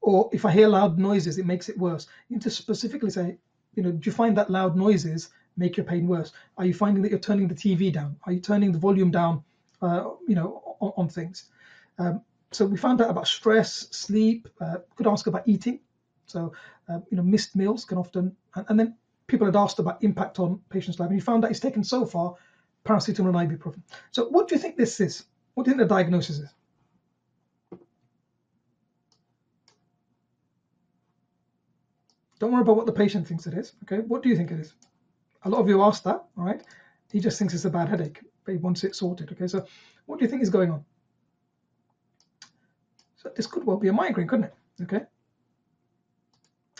or if I hear loud noises, it makes it worse. You need to specifically say, you know, do you find that loud noises make your pain worse? Are you finding that you're turning the T V down? Are you turning the volume down, uh, you know, on, on things? Um, so we found out about stress, sleep, uh, could ask about eating. So, uh, you know, missed meals can often, and, and then people had asked about impact on patients' life, and you found that it's taken so far paracetamol and ibuprofen. So what do you think this is? What do you think the diagnosis is? Don't worry about what the patient thinks it is, okay? What do you think it is? A lot of you asked that, all right? He just thinks it's a bad headache, but he wants it sorted, okay? So what do you think is going on? So this could well be a migraine, couldn't it, okay?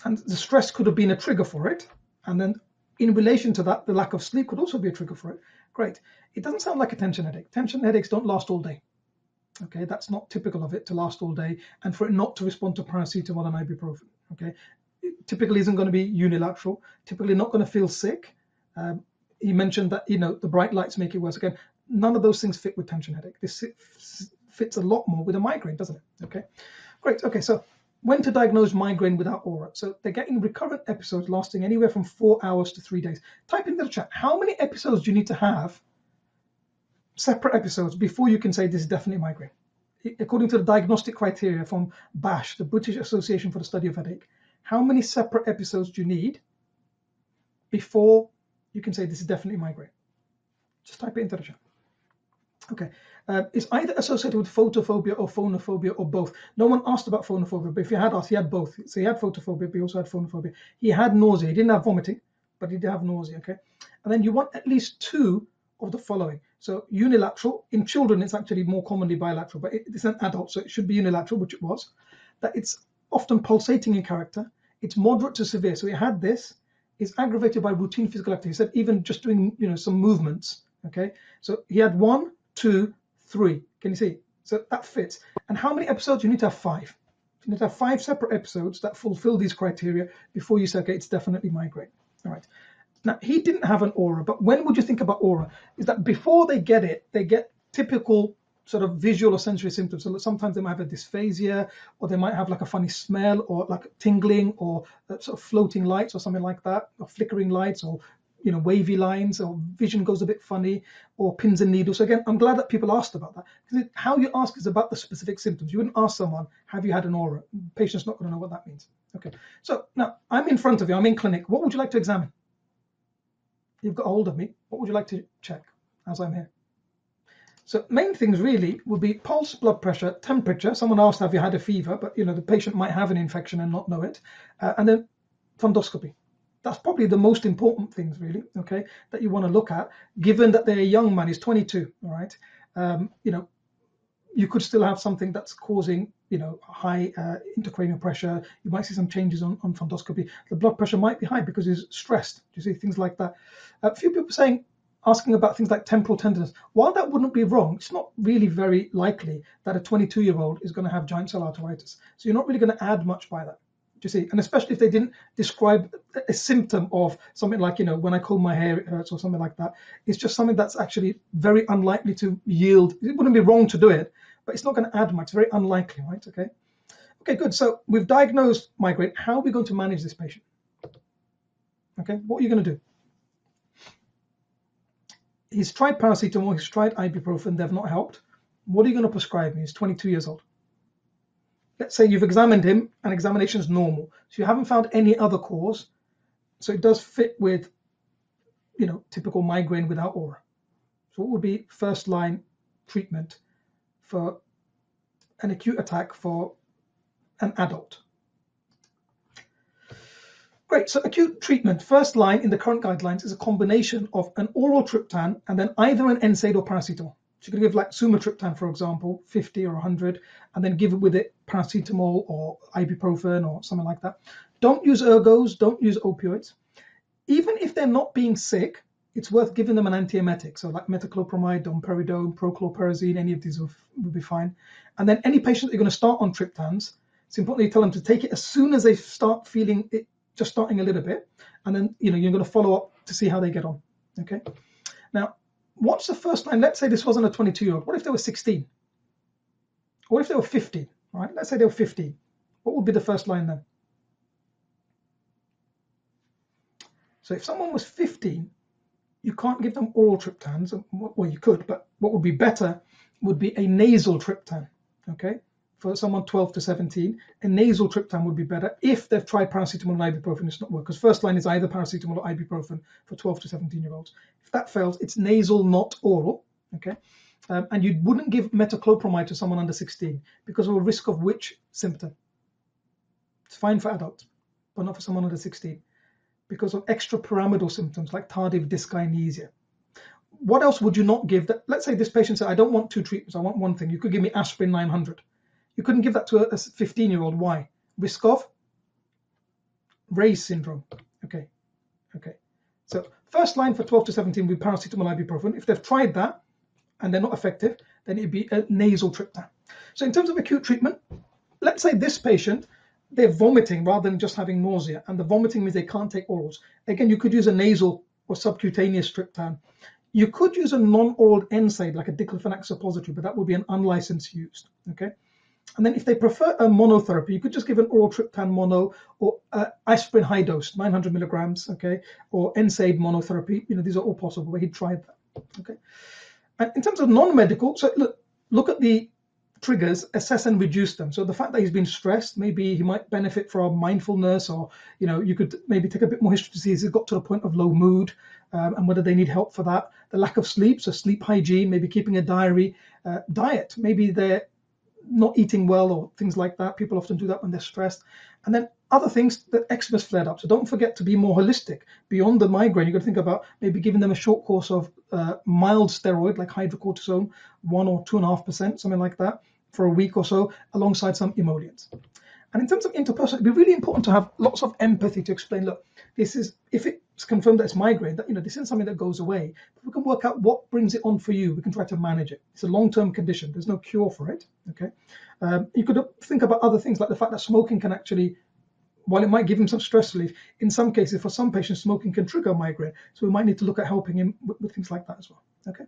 And the stress could have been a trigger for it. And then in relation to that, the lack of sleep could also be a trigger for it. Great. It doesn't sound like a tension headache. Tension headaches don't last all day. Okay, that's not typical of it to last all day and for it not to respond to paracetamol and ibuprofen. Okay, it typically isn't going to be unilateral, typically not going to feel sick. Um, he mentioned that, you know, the bright lights make it worse. Again, none of those things fit with tension headache. This fits a lot more with a migraine, doesn't it? Okay, great. Okay, so when to diagnose migraine without aura. So they're getting recurrent episodes lasting anywhere from four hours to three days. Type into the chat, how many episodes do you need to have, separate episodes, before you can say this is definitely migraine? According to the diagnostic criteria from BASH, the British Association for the Study of Headache, how many separate episodes do you need before you can say this is definitely migraine? Just type it into the chat. Okay, uh, it's either associated with photophobia or phonophobia or both. No one asked about phonophobia, but if you had asked, he had both. So he had photophobia, but he also had phonophobia. He had nausea. He didn't have vomiting, but he did have nausea, okay? And then you want at least two of the following. So unilateral. In children, it's actually more commonly bilateral, but it, it's an adult, so it should be unilateral, which it was. That it's often pulsating in character. It's moderate to severe. So he had this. It's aggravated by routine physical activity. He said even just doing, you know, some movements, okay? So he had one, two, three. Can you see? So that fits. And how many episodes? You need to have five. You need to have five separate episodes that fulfill these criteria before you say, okay, it's definitely migraine. All right. Now, he didn't have an aura, but when would you think about aura? Is that before they get it, they get typical sort of visual or sensory symptoms. So sometimes they might have a dysphasia, or they might have like a funny smell, or like tingling, or sort of floating lights or something like that, or flickering lights, or you know, wavy lines, or vision goes a bit funny, or pins and needles. So again, I'm glad that people asked about that, because how you ask is about the specific symptoms. You wouldn't ask someone, have you had an aura? The patient's not going to know what that means. Okay, so now I'm in front of you, I'm in clinic. What would you like to examine? You've got a hold of me. What would you like to check as I'm here? So main things really would be pulse, blood pressure, temperature. Someone asked, have you had a fever? But you know, the patient might have an infection and not know it. Uh, and then fundoscopy. That's probably the most important things, really, okay, that you want to look at, given that they're a young man, he's twenty-two, all right? Um, you know, you could still have something that's causing, you know, high uh, intracranial pressure. You might see some changes on, on fundoscopy. The blood pressure might be high because he's stressed. Do you see things like that? A few people saying, asking about things like temporal tenderness. While that wouldn't be wrong, it's not really very likely that a twenty-two-year-old is going to have giant cell arteritis. So you're not really going to add much by that. You see, and especially if they didn't describe a symptom of something like, you know, when I comb my hair, it hurts or something like that. It's just something that's actually very unlikely to yield. It wouldn't be wrong to do it, but it's not going to add much. It's very unlikely, right? Okay. Okay, good. So we've diagnosed migraine. How are we going to manage this patient? Okay, what are you going to do? He's tried paracetamol, he's tried ibuprofen, they've not helped. What are you going to prescribe me? He's twenty-two years old. let's say you've examined him and examination is normal, so you haven't found any other cause, so it does fit with, you know, typical migraine without aura. So what would be first line treatment for an acute attack for an adult? Great, so acute treatment, first line in the current guidelines is a combination of an oral triptan and then either an N SAID or paracetamol. So you can give like sumatriptan, for example, fifty or one hundred, and then give it with it paracetamol or ibuprofen or something like that. Don't use ergos, don't use opioids. Even if they're not being sick, it's worth giving them an antiemetic. So like metoclopramide, domperidone, prochlorperazine, any of these will, will be fine. And then any patient that you're going to start on triptans, it's important you tell them to take it as soon as they start feeling it, just starting a little bit. And then, you know, you're going to follow up to see how they get on. Okay. Now, what's the first line? Let's say this wasn't a twenty-two year old. What if they were sixteen? What if they were fifteen, right? Let's say they were fifteen. What would be the first line then? So if someone was fifteen, you can't give them oral triptans. Well, you could, but what would be better would be a nasal triptan, okay? For someone twelve to seventeen, a nasal triptan would be better if they've tried paracetamol and ibuprofen, it's not work, because first line is either paracetamol or ibuprofen for twelve to seventeen year olds. If that fails, it's nasal, not oral, okay? Um, and you wouldn't give metoclopramide to someone under sixteen because of a risk of which symptom? It's fine for adults, but not for someone under sixteen. Because of extrapyramidal symptoms like tardive dyskinesia. What else would you not give? That, let's say this patient said, I don't want two treatments, I want one thing. You could give me aspirin nine hundred. You couldn't give that to a fifteen year old. Why? Risk of Ray's syndrome. Okay, okay. So first line for twelve to seventeen would be paracetamol, ibuprofen. If they've tried that and they're not effective, then it'd be a nasal triptan. So in terms of acute treatment, let's say this patient, they're vomiting rather than just having nausea, and the vomiting means they can't take orals. Again, you could use a nasal or subcutaneous triptan. You could use a non-oral N SAID like a diclofenac suppository, but that would be an unlicensed use, okay? And then if they prefer a monotherapy, you could just give an oral triptan mono or uh, aspirin high dose, nine hundred milligrams, okay? Or N SAID monotherapy, you know, these are all possible, but he tried that, okay? And in terms of non-medical, so look, look at the triggers, assess and reduce them. So the fact that he's been stressed, maybe he might benefit from mindfulness, or, you know, you could maybe take a bit more history to see if he's got to the point of low mood um, and whether they need help for that. The lack of sleep, so sleep hygiene, maybe keeping a diary, uh, diet, maybe they're not eating well or things like that. People often do that when they're stressed. And then other things that eczema's flared up. So don't forget to be more holistic. Beyond the migraine, you've got to think about maybe giving them a short course of uh, mild steroid like hydrocortisone, one or two and a half percent, something like that, for a week or so, alongside some emollients. And in terms of interpersonal, it'd be really important to have lots of empathy to explain, look, this is, if it's confirmed that it's migraine, that, you know, this isn't something that goes away, but we can work out what brings it on for you. We can try to manage it. It's a long-term condition. There's no cure for it, okay? Um, you could think about other things like the fact that smoking can actually, while it might give him some stress relief, in some cases, for some patients, smoking can trigger migraine. So we might need to look at helping him with, with things like that as well, okay?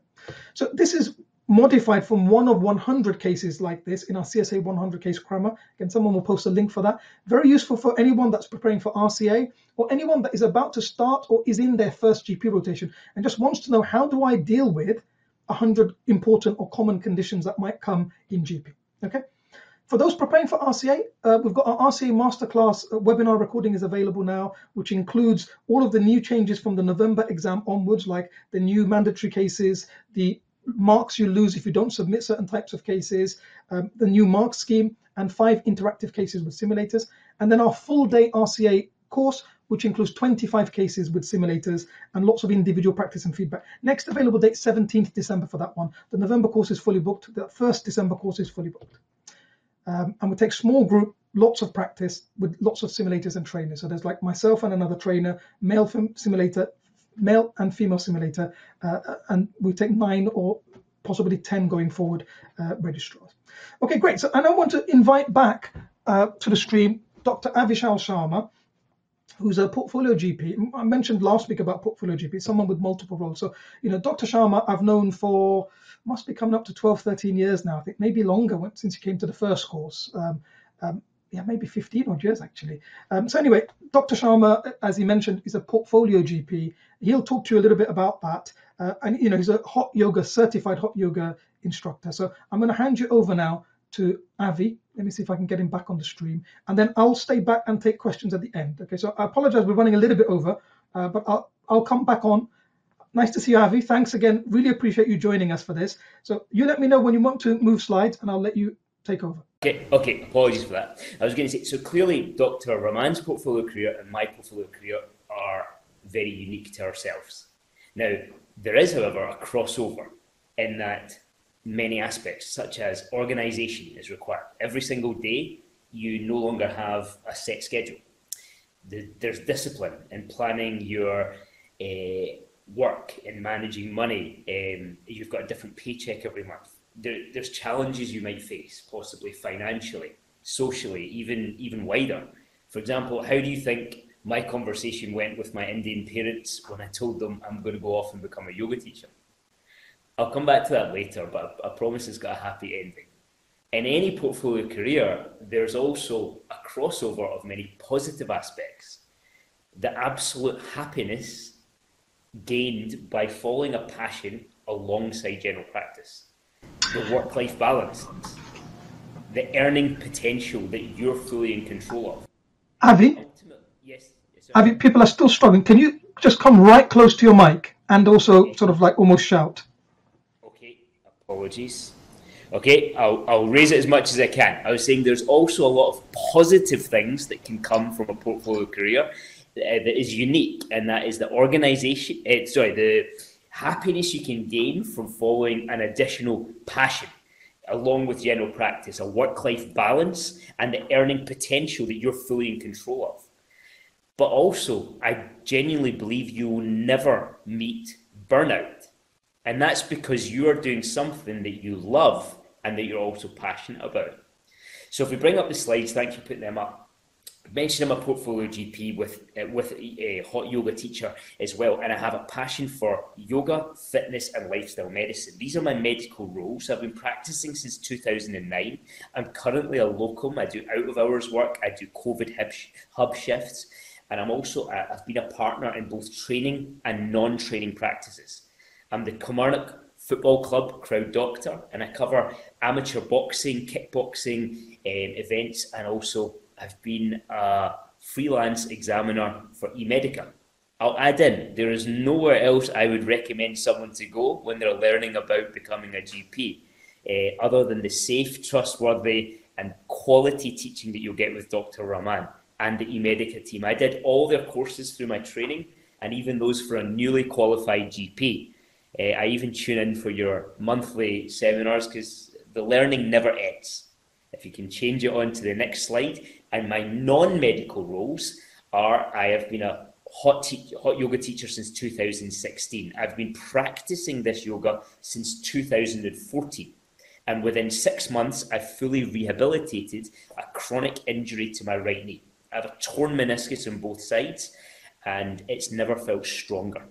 So this is modified from one of one hundred cases like this in our C S A one hundred case crammer. Again, someone will post a link for that. Very useful for anyone that's preparing for R C A or anyone that is about to start or is in their first G P rotation and just wants to know, how do I deal with one hundred important or common conditions that might come in G P, okay? For those preparing for R C A, uh, we've got our R C A Masterclass uh, webinar recording is available now, which includes all of the new changes from the November exam onwards, like the new mandatory cases, the marks you lose if you don't submit certain types of cases, um, the new mark scheme, and five interactive cases with simulators. And then our full day R C A course, which includes twenty-five cases with simulators and lots of individual practice and feedback. Next available date, seventeenth December for that one. The November course is fully booked. The first December course is fully booked. Um, and we take small group, lots of practice with lots of simulators and trainers. So there's like myself and another trainer, male simulator, male and female simulator, uh, and we take nine or possibly ten going forward uh, registrars. Okay, great. So, and I want to invite back uh, to the stream Doctor Avishal Sharma, who's a portfolio G P. I mentioned last week about portfolio G P, someone with multiple roles. So, you know, Doctor Sharma, I've known for, must be coming up to twelve, thirteen years now, I think, maybe longer since he came to the first course. Um, um, yeah, maybe fifteen odd years, actually. Um, so anyway, Doctor Sharma, as he mentioned, is a portfolio G P. He'll talk to you a little bit about that. Uh, and, you know, he's a hot yoga, certified hot yoga instructor. So I'm going to hand you over now to Avi. Let me see if I can get him back on the stream, and then I'll stay back and take questions at the end. Okay, so I apologize, we're running a little bit over, uh, but I'll, I'll come back on. Nice to see you, Avi. Thanks again. Really appreciate you joining us for this. So you let me know when you want to move slides and I'll let you take over. Okay, okay. Apologies for that. I was going to say, so clearly Doctor Rahman's portfolio career and my portfolio career are very unique to ourselves. Now, there is, however, a crossover in that many aspects, such as organisation, is required. Every single day, you no longer have a set schedule. There's discipline in planning your uh, work, in managing money. Um, you've got a different paycheck every month. There, there's challenges you might face, possibly financially, socially, even, even wider. For example, how do you think my conversation went with my Indian parents when I told them I'm going to go off and become a yoga teacher? I'll come back to that later, but I promise it's got a happy ending. In any portfolio career, there's also a crossover of many positive aspects. The absolute happiness gained by following a passion alongside general practice. The work-life balance. The earning potential that you're fully in control of. Avi? Yes, yes, Avi, people are still struggling. Can you just come right close to your mic and also sort of like almost shout? Apologies. Okay, I'll, I'll raise it as much as I can. I was saying there's also a lot of positive things that can come from a portfolio career that is unique, and that is the organisation, uh, sorry, the happiness you can gain from following an additional passion, along with general practice, a work-life balance, and the earning potential that you're fully in control of. But also, I genuinely believe you will never meet burnout. And that's because you are doing something that you love and that you're also passionate about. So if we bring up the slides, thanks for putting them up. I mentioned I'm a portfolio G P with, uh, with a, a hot yoga teacher as well. And I have a passion for yoga, fitness and lifestyle medicine. These are my medical roles. I've been practicing since two thousand nine. I'm currently a locum. I do out of hours work. I do COVID hub shifts. And I'm also, a, I've been a partner in both training and non-training practices. I'm the Kilmarnock Football Club crowd doctor, and I cover amateur boxing, kickboxing um, events, and also have been a freelance examiner for eMedica. I'll add in, there is nowhere else I would recommend someone to go when they're learning about becoming a G P, uh, other than the safe, trustworthy, and quality teaching that you'll get with Doctor Rahman and the eMedica team. I did all their courses through my training, and even those for a newly qualified G P. Uh, I even tune in for your monthly seminars because the learning never ends. If you can change it on to the next slide. And my non-medical roles are, I have been a hot, hot yoga teacher since two thousand sixteen. I've been practicing this yoga since two thousand fourteen. And within six months, I fully rehabilitated a chronic injury to my right knee. I have a torn meniscus on both sides, and it's never felt stronger.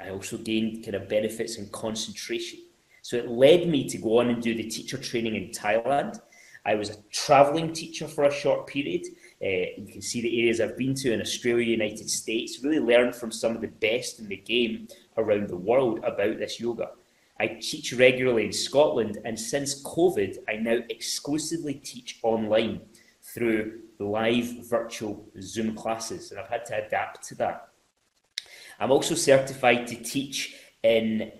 I also gained kind of benefits in concentration. So it led me to go on and do the teacher training in Thailand. I was a traveling teacher for a short period. Uh, you can see the areas I've been to in Australia, United States, really learned from some of the best in the game around the world about this yoga. I teach regularly in Scotland, and since COVID, I now exclusively teach online through live virtual Zoom classes, and I've had to adapt to that. I'm also certified to teach in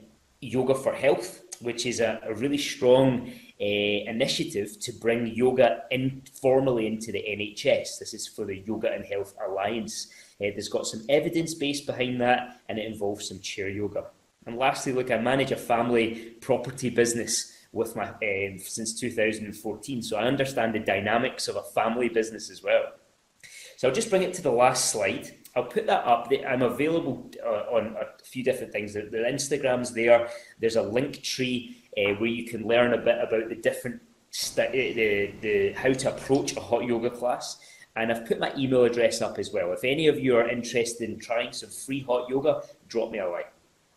Yoga for Health, which is a, a really strong uh, initiative to bring yoga informally into the N H S. This is for the Yoga and Health Alliance. Uh, there's got some evidence base behind that, and it involves some chair yoga. And lastly, look, I manage a family property business with my uh, since two thousand fourteen, so I understand the dynamics of a family business as well. So I'll just bring it to the last slide. I'll put that up. I'm available uh, on a few different things. The, the Instagram's there. There's a link tree uh, where you can learn a bit about the different, the, the how to approach a hot yoga class. And I've put my email address up as well. If any of you are interested in trying some free hot yoga, drop me a line.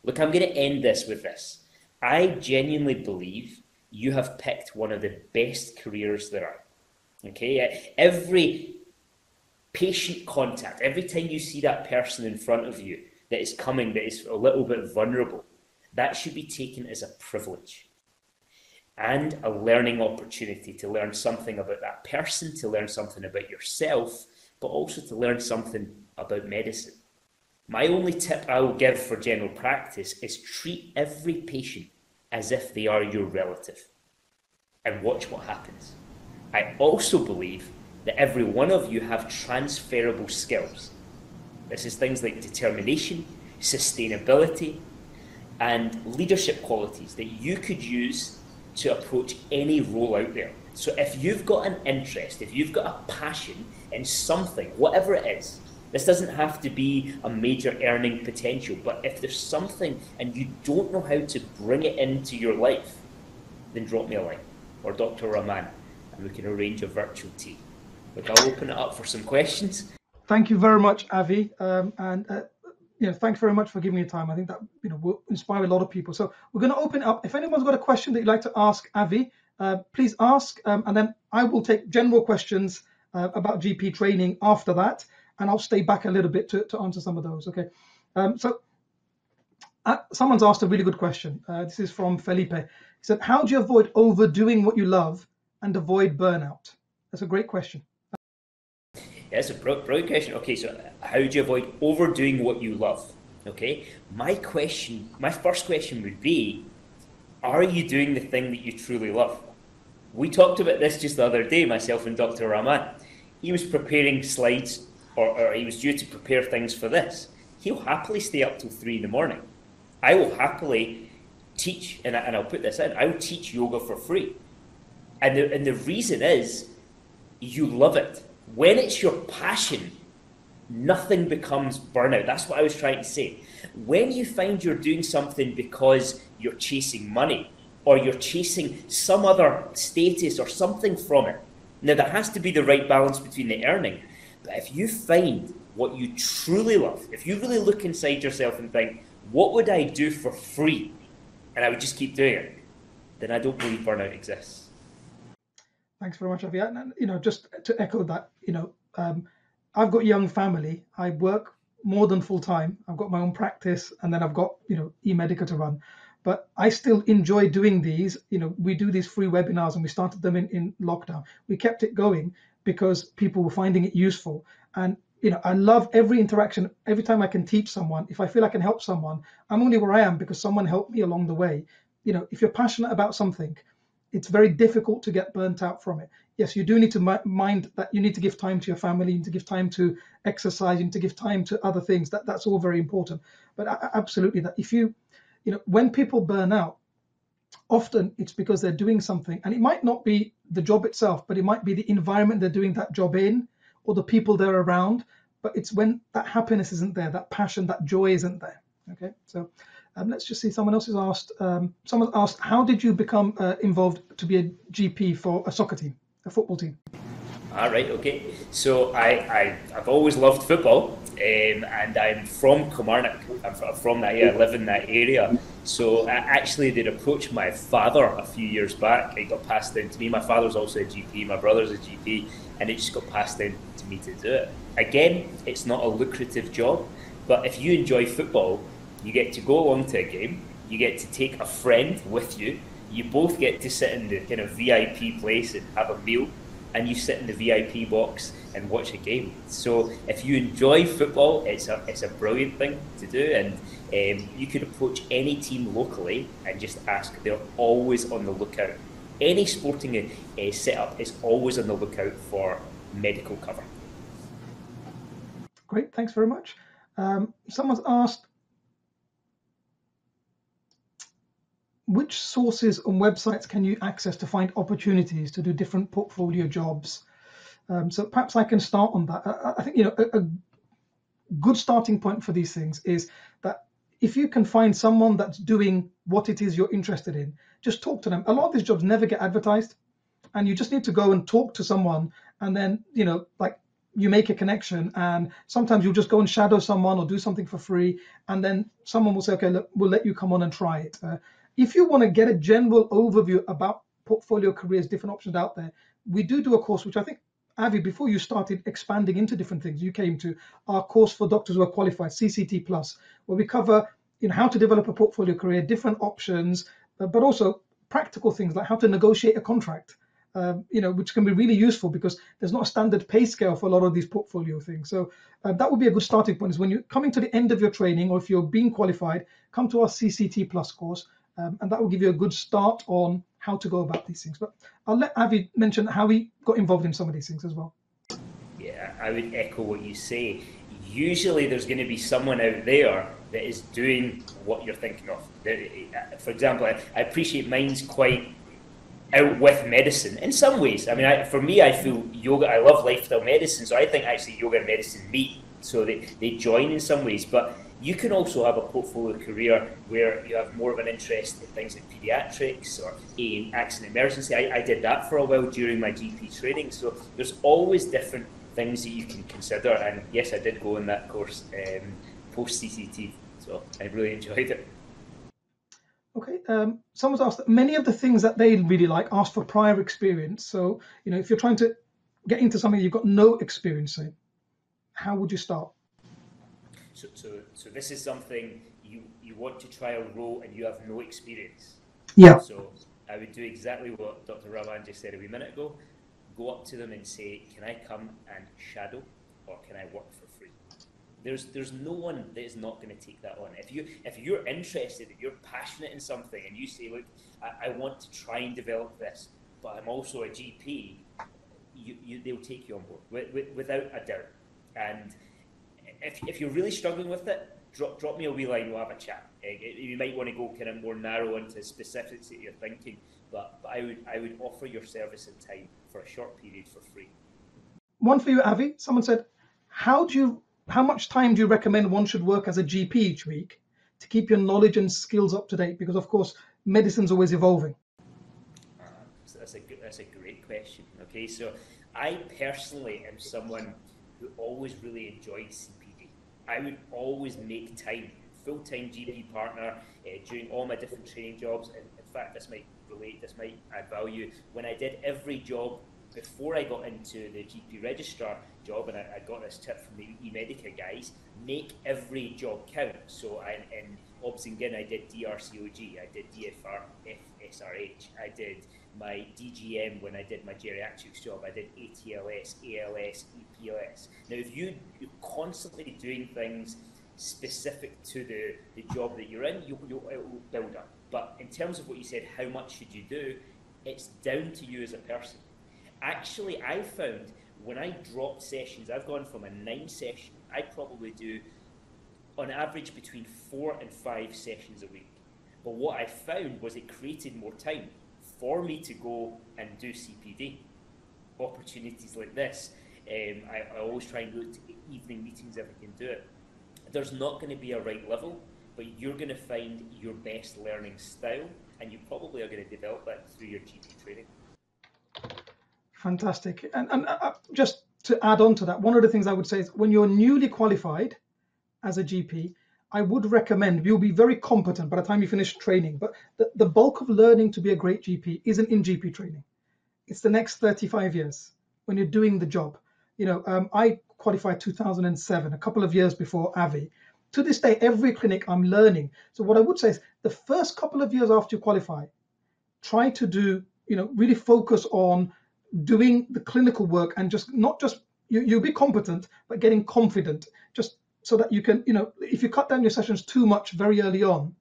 Look, I'm going to end this with this. I genuinely believe you have picked one of the best careers there are. Okay, every patient contact, every time you see that person in front of you that is coming, that is a little bit vulnerable, that should be taken as a privilege. and a learning opportunity to learn something about that person, to learn something about yourself, but also to learn something about medicine. My only tip I will give for general practice is treat every patient as if they are your relative and watch what happens. I also believe that every one of you have transferable skills. This is things like determination, sustainability, and leadership qualities that you could use to approach any role out there. So if you've got an interest, if you've got a passion in something, whatever it is, this doesn't have to be a major earning potential, but if there's something and you don't know how to bring it into your life, then drop me a line, or Doctor Rahman, and we can arrange a virtual tea. Look, I'll open it up for some questions. Thank you very much, Avi, um, and uh, you know, thanks very much for giving me your time. I think that, you know, will inspire a lot of people. So we're going to open up. If anyone's got a question that you'd like to ask Avi, uh, please ask, um, and then I will take general questions uh, about G P training after that. And I'll stay back a little bit to, to answer some of those. Okay, um, so uh, someone's asked a really good question. Uh, this is from Felipe. He said, how do you avoid overdoing what you love and avoid burnout? That's a great question. Yeah, it's a brilliant question. Okay, so how do you avoid overdoing what you love? Okay, my question, my first question would be, are you doing the thing that you truly love? We talked about this just the other day, myself and Doctor Rahman. He was preparing slides, Or, or he was due to prepare things for this. He'll happily stay up till three in the morning. I will happily teach, and, I, and I'll put this in, I will teach yoga for free. And the, and the reason is, you love it. When it's your passion, nothing becomes burnout. That's what I was trying to say. When you find you're doing something because you're chasing money, or you're chasing some other status or something from it, now there has to be the right balance between the earning. But if you find what you truly love, if you really look inside yourself and think, what would I do for free? And I would just keep doing it. Then I don't believe burnout exists. Thanks very much, Avi. And, you know, just to echo that, you know, um, I've got a young family. I work more than full time. I've got my own practice, and then I've got, you know, eMedica to run. But I still enjoy doing these. You know, we do these free webinars, and we started them in, in lockdown. We kept it going because people were finding it useful. And, you know, I love every interaction. Every time I can teach someone, if I feel I can help someone, I'm only where I am because someone helped me along the way. You know, if you're passionate about something, it's very difficult to get burnt out from it. Yes, you do need to mind that you need to give time to your family, you need to give time to exercise, you need to give time to other things. That, that's all very important. But I, absolutely, that if you, you know, when people burn out, often it's because they're doing something, and it might not be the job itself, but it might be the environment they're doing that job in, or the people they're around. But it's when that happiness isn't there, that passion, that joy isn't there. Okay, so um, let's just see. Someone else has asked. Um, someone asked, how did you become uh, involved to be a G P for a soccer team, a football team? All right. Okay. So I, I I've always loved football, um, and I'm from Kilmarnock. I'm from that area. I live in that area. So I actually did approach my father a few years back. It got passed down to me. My father's also a G P, my brother's a G P, and it just got passed down to me to do it. Again, it's not a lucrative job, but if you enjoy football, you get to go along to a game, you get to take a friend with you, you both get to sit in the kind of V I P place and have a meal, and you sit in the V I P box and watch a game. So if you enjoy football, it's a, it's a brilliant thing to do. And Um, you could approach any team locally and just ask. They're always on the lookout. Any sporting uh, setup is always on the lookout for medical cover. Great, thanks very much. Um, someone's asked, which sources and websites can you access to find opportunities to do different portfolio jobs? Um, so perhaps I can start on that. I, I think, you know, a, a good starting point for these things is that if you can find someone that's doing what it is you're interested in, just talk to them. A lot of these jobs never get advertised, and you just need to go and talk to someone, and then, you know, like you make a connection, and sometimes you'll just go and shadow someone or do something for free, and then someone will say, okay, look, we'll let you come on and try it. Uh, if you want to get a general overview about portfolio careers, different options out there, we do do a course, which I think, Avi, before you started expanding into different things, you came to our course for doctors who are qualified, C C T Plus, where we cover, you know, how to develop a portfolio career, different options, but also practical things like how to negotiate a contract, uh, you know, which can be really useful because there's not a standard pay scale for a lot of these portfolio things. So uh, that would be a good starting point, is when you're coming to the end of your training or if you're being qualified, come to our C C T Plus course, um, and that will give you a good start on how to go about these things. But I'll let Avi mention how he got involved in some of these things as well. Yeah, I would echo what you say. Usually there's going to be someone out there that is doing what you're thinking of. For example, I appreciate mine's quite out with medicine in some ways. I mean, I, for me, I feel yoga, I love lifestyle medicine, so I think actually yoga and medicine meet, so they, they join in some ways. But you can also have a portfolio career where you have more of an interest in things like pediatrics or in accident emergency. I, I did that for a while during my G P training, so there's always different things that you can consider. And yes, I did go in that course um, post C C T, so I really enjoyed it. Okay, um, someone's asked that many of the things that they really like ask for prior experience. So, you know, if you're trying to get into something you've got no experience in, how would you start? So, so, so this is something you, you want to try a role and you have no experience. Yeah. So I would do exactly what Doctor Rahman just said a wee minute ago. Go up to them and say, can I come and shadow or can I work for free? There's there's no one that is not going to take that on. If, you, if you're interested, if you're passionate in something and you say, look, I, I want to try and develop this, but I'm also a G P, you, you, they'll take you on board with, with, without a doubt. And If, if you're really struggling with it, drop drop me a wee line, we'll have a chat. You might want to go kind of more narrow into specifics that you're thinking, but, but I would I would offer your service and time for a short period for free. One for you, Avi. Someone said, how do you how much time do you recommend one should work as a G P each week to keep your knowledge and skills up to date? Because of course, medicine's always evolving. Uh, so that's a that's a great question. Okay, so I personally am someone who always really enjoys C P D. I would always make time, full-time G P partner uh, during all my different training jobs. And in fact, this might relate, this might add value. When I did every job before I got into the G P registrar job, and I, I got this tip from the eMedica guys, make every job count. So I, in Obsingin, I did D R C O G, I did D F R, F S R H, I did my D G M when I did my geriatrics job, I did A T L S, A L S, E P L S. Now, if you, you're constantly doing things specific to the, the job that you're in, you, you, it will build up. But in terms of what you said, how much should you do, it's down to you as a person. Actually, I found when I drop sessions, I've gone from a nine session, I probably do on average between four and five sessions a week. But what I found was it created more time for me to go and do C P D. Opportunities like this, um, I, I always try and look to evening meetings if I can do it. There's not going to be a right level, but you're going to find your best learning style, and you probably are going to develop that through your G P training. Fantastic. And, and uh, just to add on to that, one of the things I would say is when you're newly qualified as a G P, I would recommend, you'll be very competent by the time you finish training, but the, the bulk of learning to be a great G P isn't in G P training. It's the next thirty-five years when you're doing the job. You know, um, I qualified two thousand seven, a couple of years before Avi. To this day, every clinic I'm learning. So what I would say is the first couple of years after you qualify, try to do, you know, really focus on doing the clinical work and just not just, you, you'll be competent, but getting confident. Just so that you can, you know, if you cut down your sessions too much very early on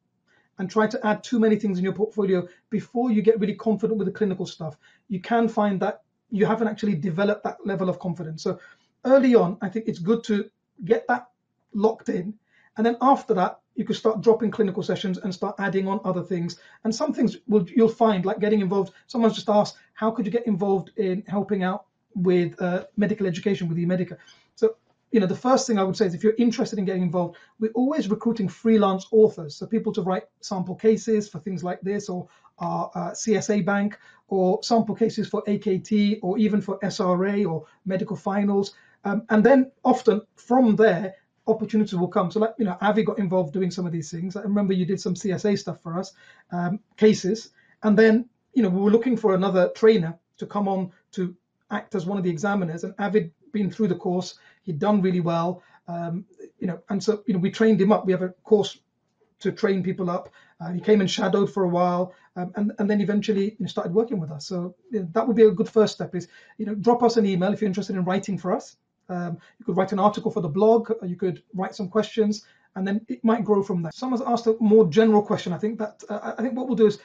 and try to add too many things in your portfolio before you get really confident with the clinical stuff, you can find that you haven't actually developed that level of confidence. So early on, I think it's good to get that locked in. And then after that, you can start dropping clinical sessions and start adding on other things. And some things will, you'll find, like getting involved. Someone's just asked, how could you get involved in helping out with uh, medical education with eMedica? So, you know, the first thing I would say is if you're interested in getting involved, we're always recruiting freelance authors, so people to write sample cases for things like this, or our uh, C S A bank, or sample cases for A K T, or even for S R A or medical finals. Um, and then often from there, opportunities will come. So, like, you know, Avi got involved doing some of these things. I remember you did some C S A stuff for us, um, cases. And then, you know, we were looking for another trainer to come on to act as one of the examiners, and Avi been through the course, he'd done really well, um, you know, and so, you know, we trained him up. We have a course to train people up. Uh, he came and shadowed for a while, um, and, and then eventually you know, started working with us. So you know, that would be a good first step is, you know, drop us an email if you're interested in writing for us. Um, you could write an article for the blog, or you could write some questions, and then it might grow from there. Someone's asked a more general question. I think that uh, I think what we'll do is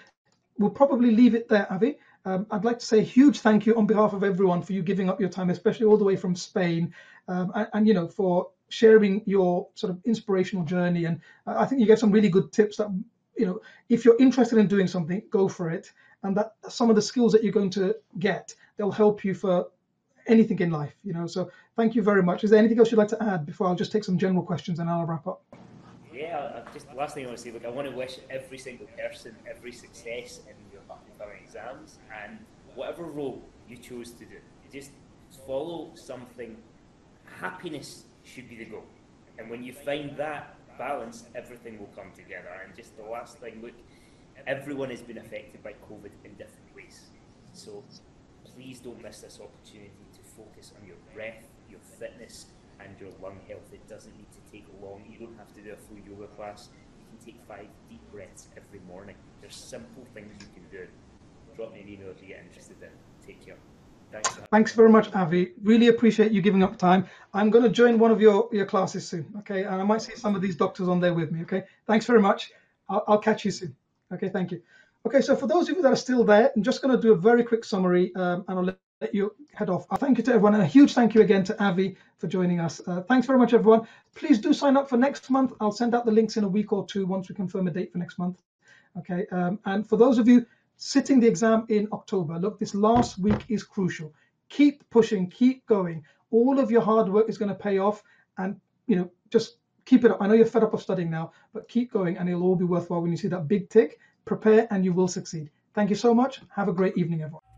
we'll probably leave it there, Avi. Um, I'd like to say a huge thank you on behalf of everyone for you giving up your time, especially all the way from Spain, um, and, and, you know, for sharing your sort of inspirational journey. And uh, I think you gave some really good tips that, you know, if you're interested in doing something, go for it. And that some of the skills that you're going to get, they'll help you for anything in life, you know. So thank you very much. Is there anything else you'd like to add before I'll just take some general questions and I'll wrap up? Yeah, just the last thing I want to say, look, I want to wish every single person every success in your upcoming exams and whatever role you chose to do. You just follow something. Happiness should be the goal. And when you find that balance, everything will come together. And just the last thing, look, everyone has been affected by COVID in different ways. So please don't miss this opportunity to focus on your breath, your fitness, and your lung health. It doesn't need to take long. You don't have to do a full yoga class. You can take five deep breaths every morning. There's simple things you can do. Drop me an email if you get interested in it. Take care. Thanks. Thanks very much, Avi. Really appreciate you giving up time. I'm going to join one of your, your classes soon, okay? And I might see some of these doctors on there with me, okay? Thanks very much. I'll, I'll catch you soon. Okay, thank you. Okay, so for those of you that are still there, I'm just going to do a very quick summary um, and I'll let Let you head off. Thank you to everyone, and a huge thank you again to Avi for joining us. Uh, thanks very much, everyone. Please do sign up for next month. I'll send out the links in a week or two once we confirm a date for next month. Okay, um, and for those of you sitting the exam in October, look, this last week is crucial. Keep pushing, keep going. All of your hard work is going to pay off, and you know, just keep it up. I know you're fed up of studying now, but keep going, and it'll all be worthwhile when you see that big tick. Prepare, and you will succeed. Thank you so much. Have a great evening, everyone.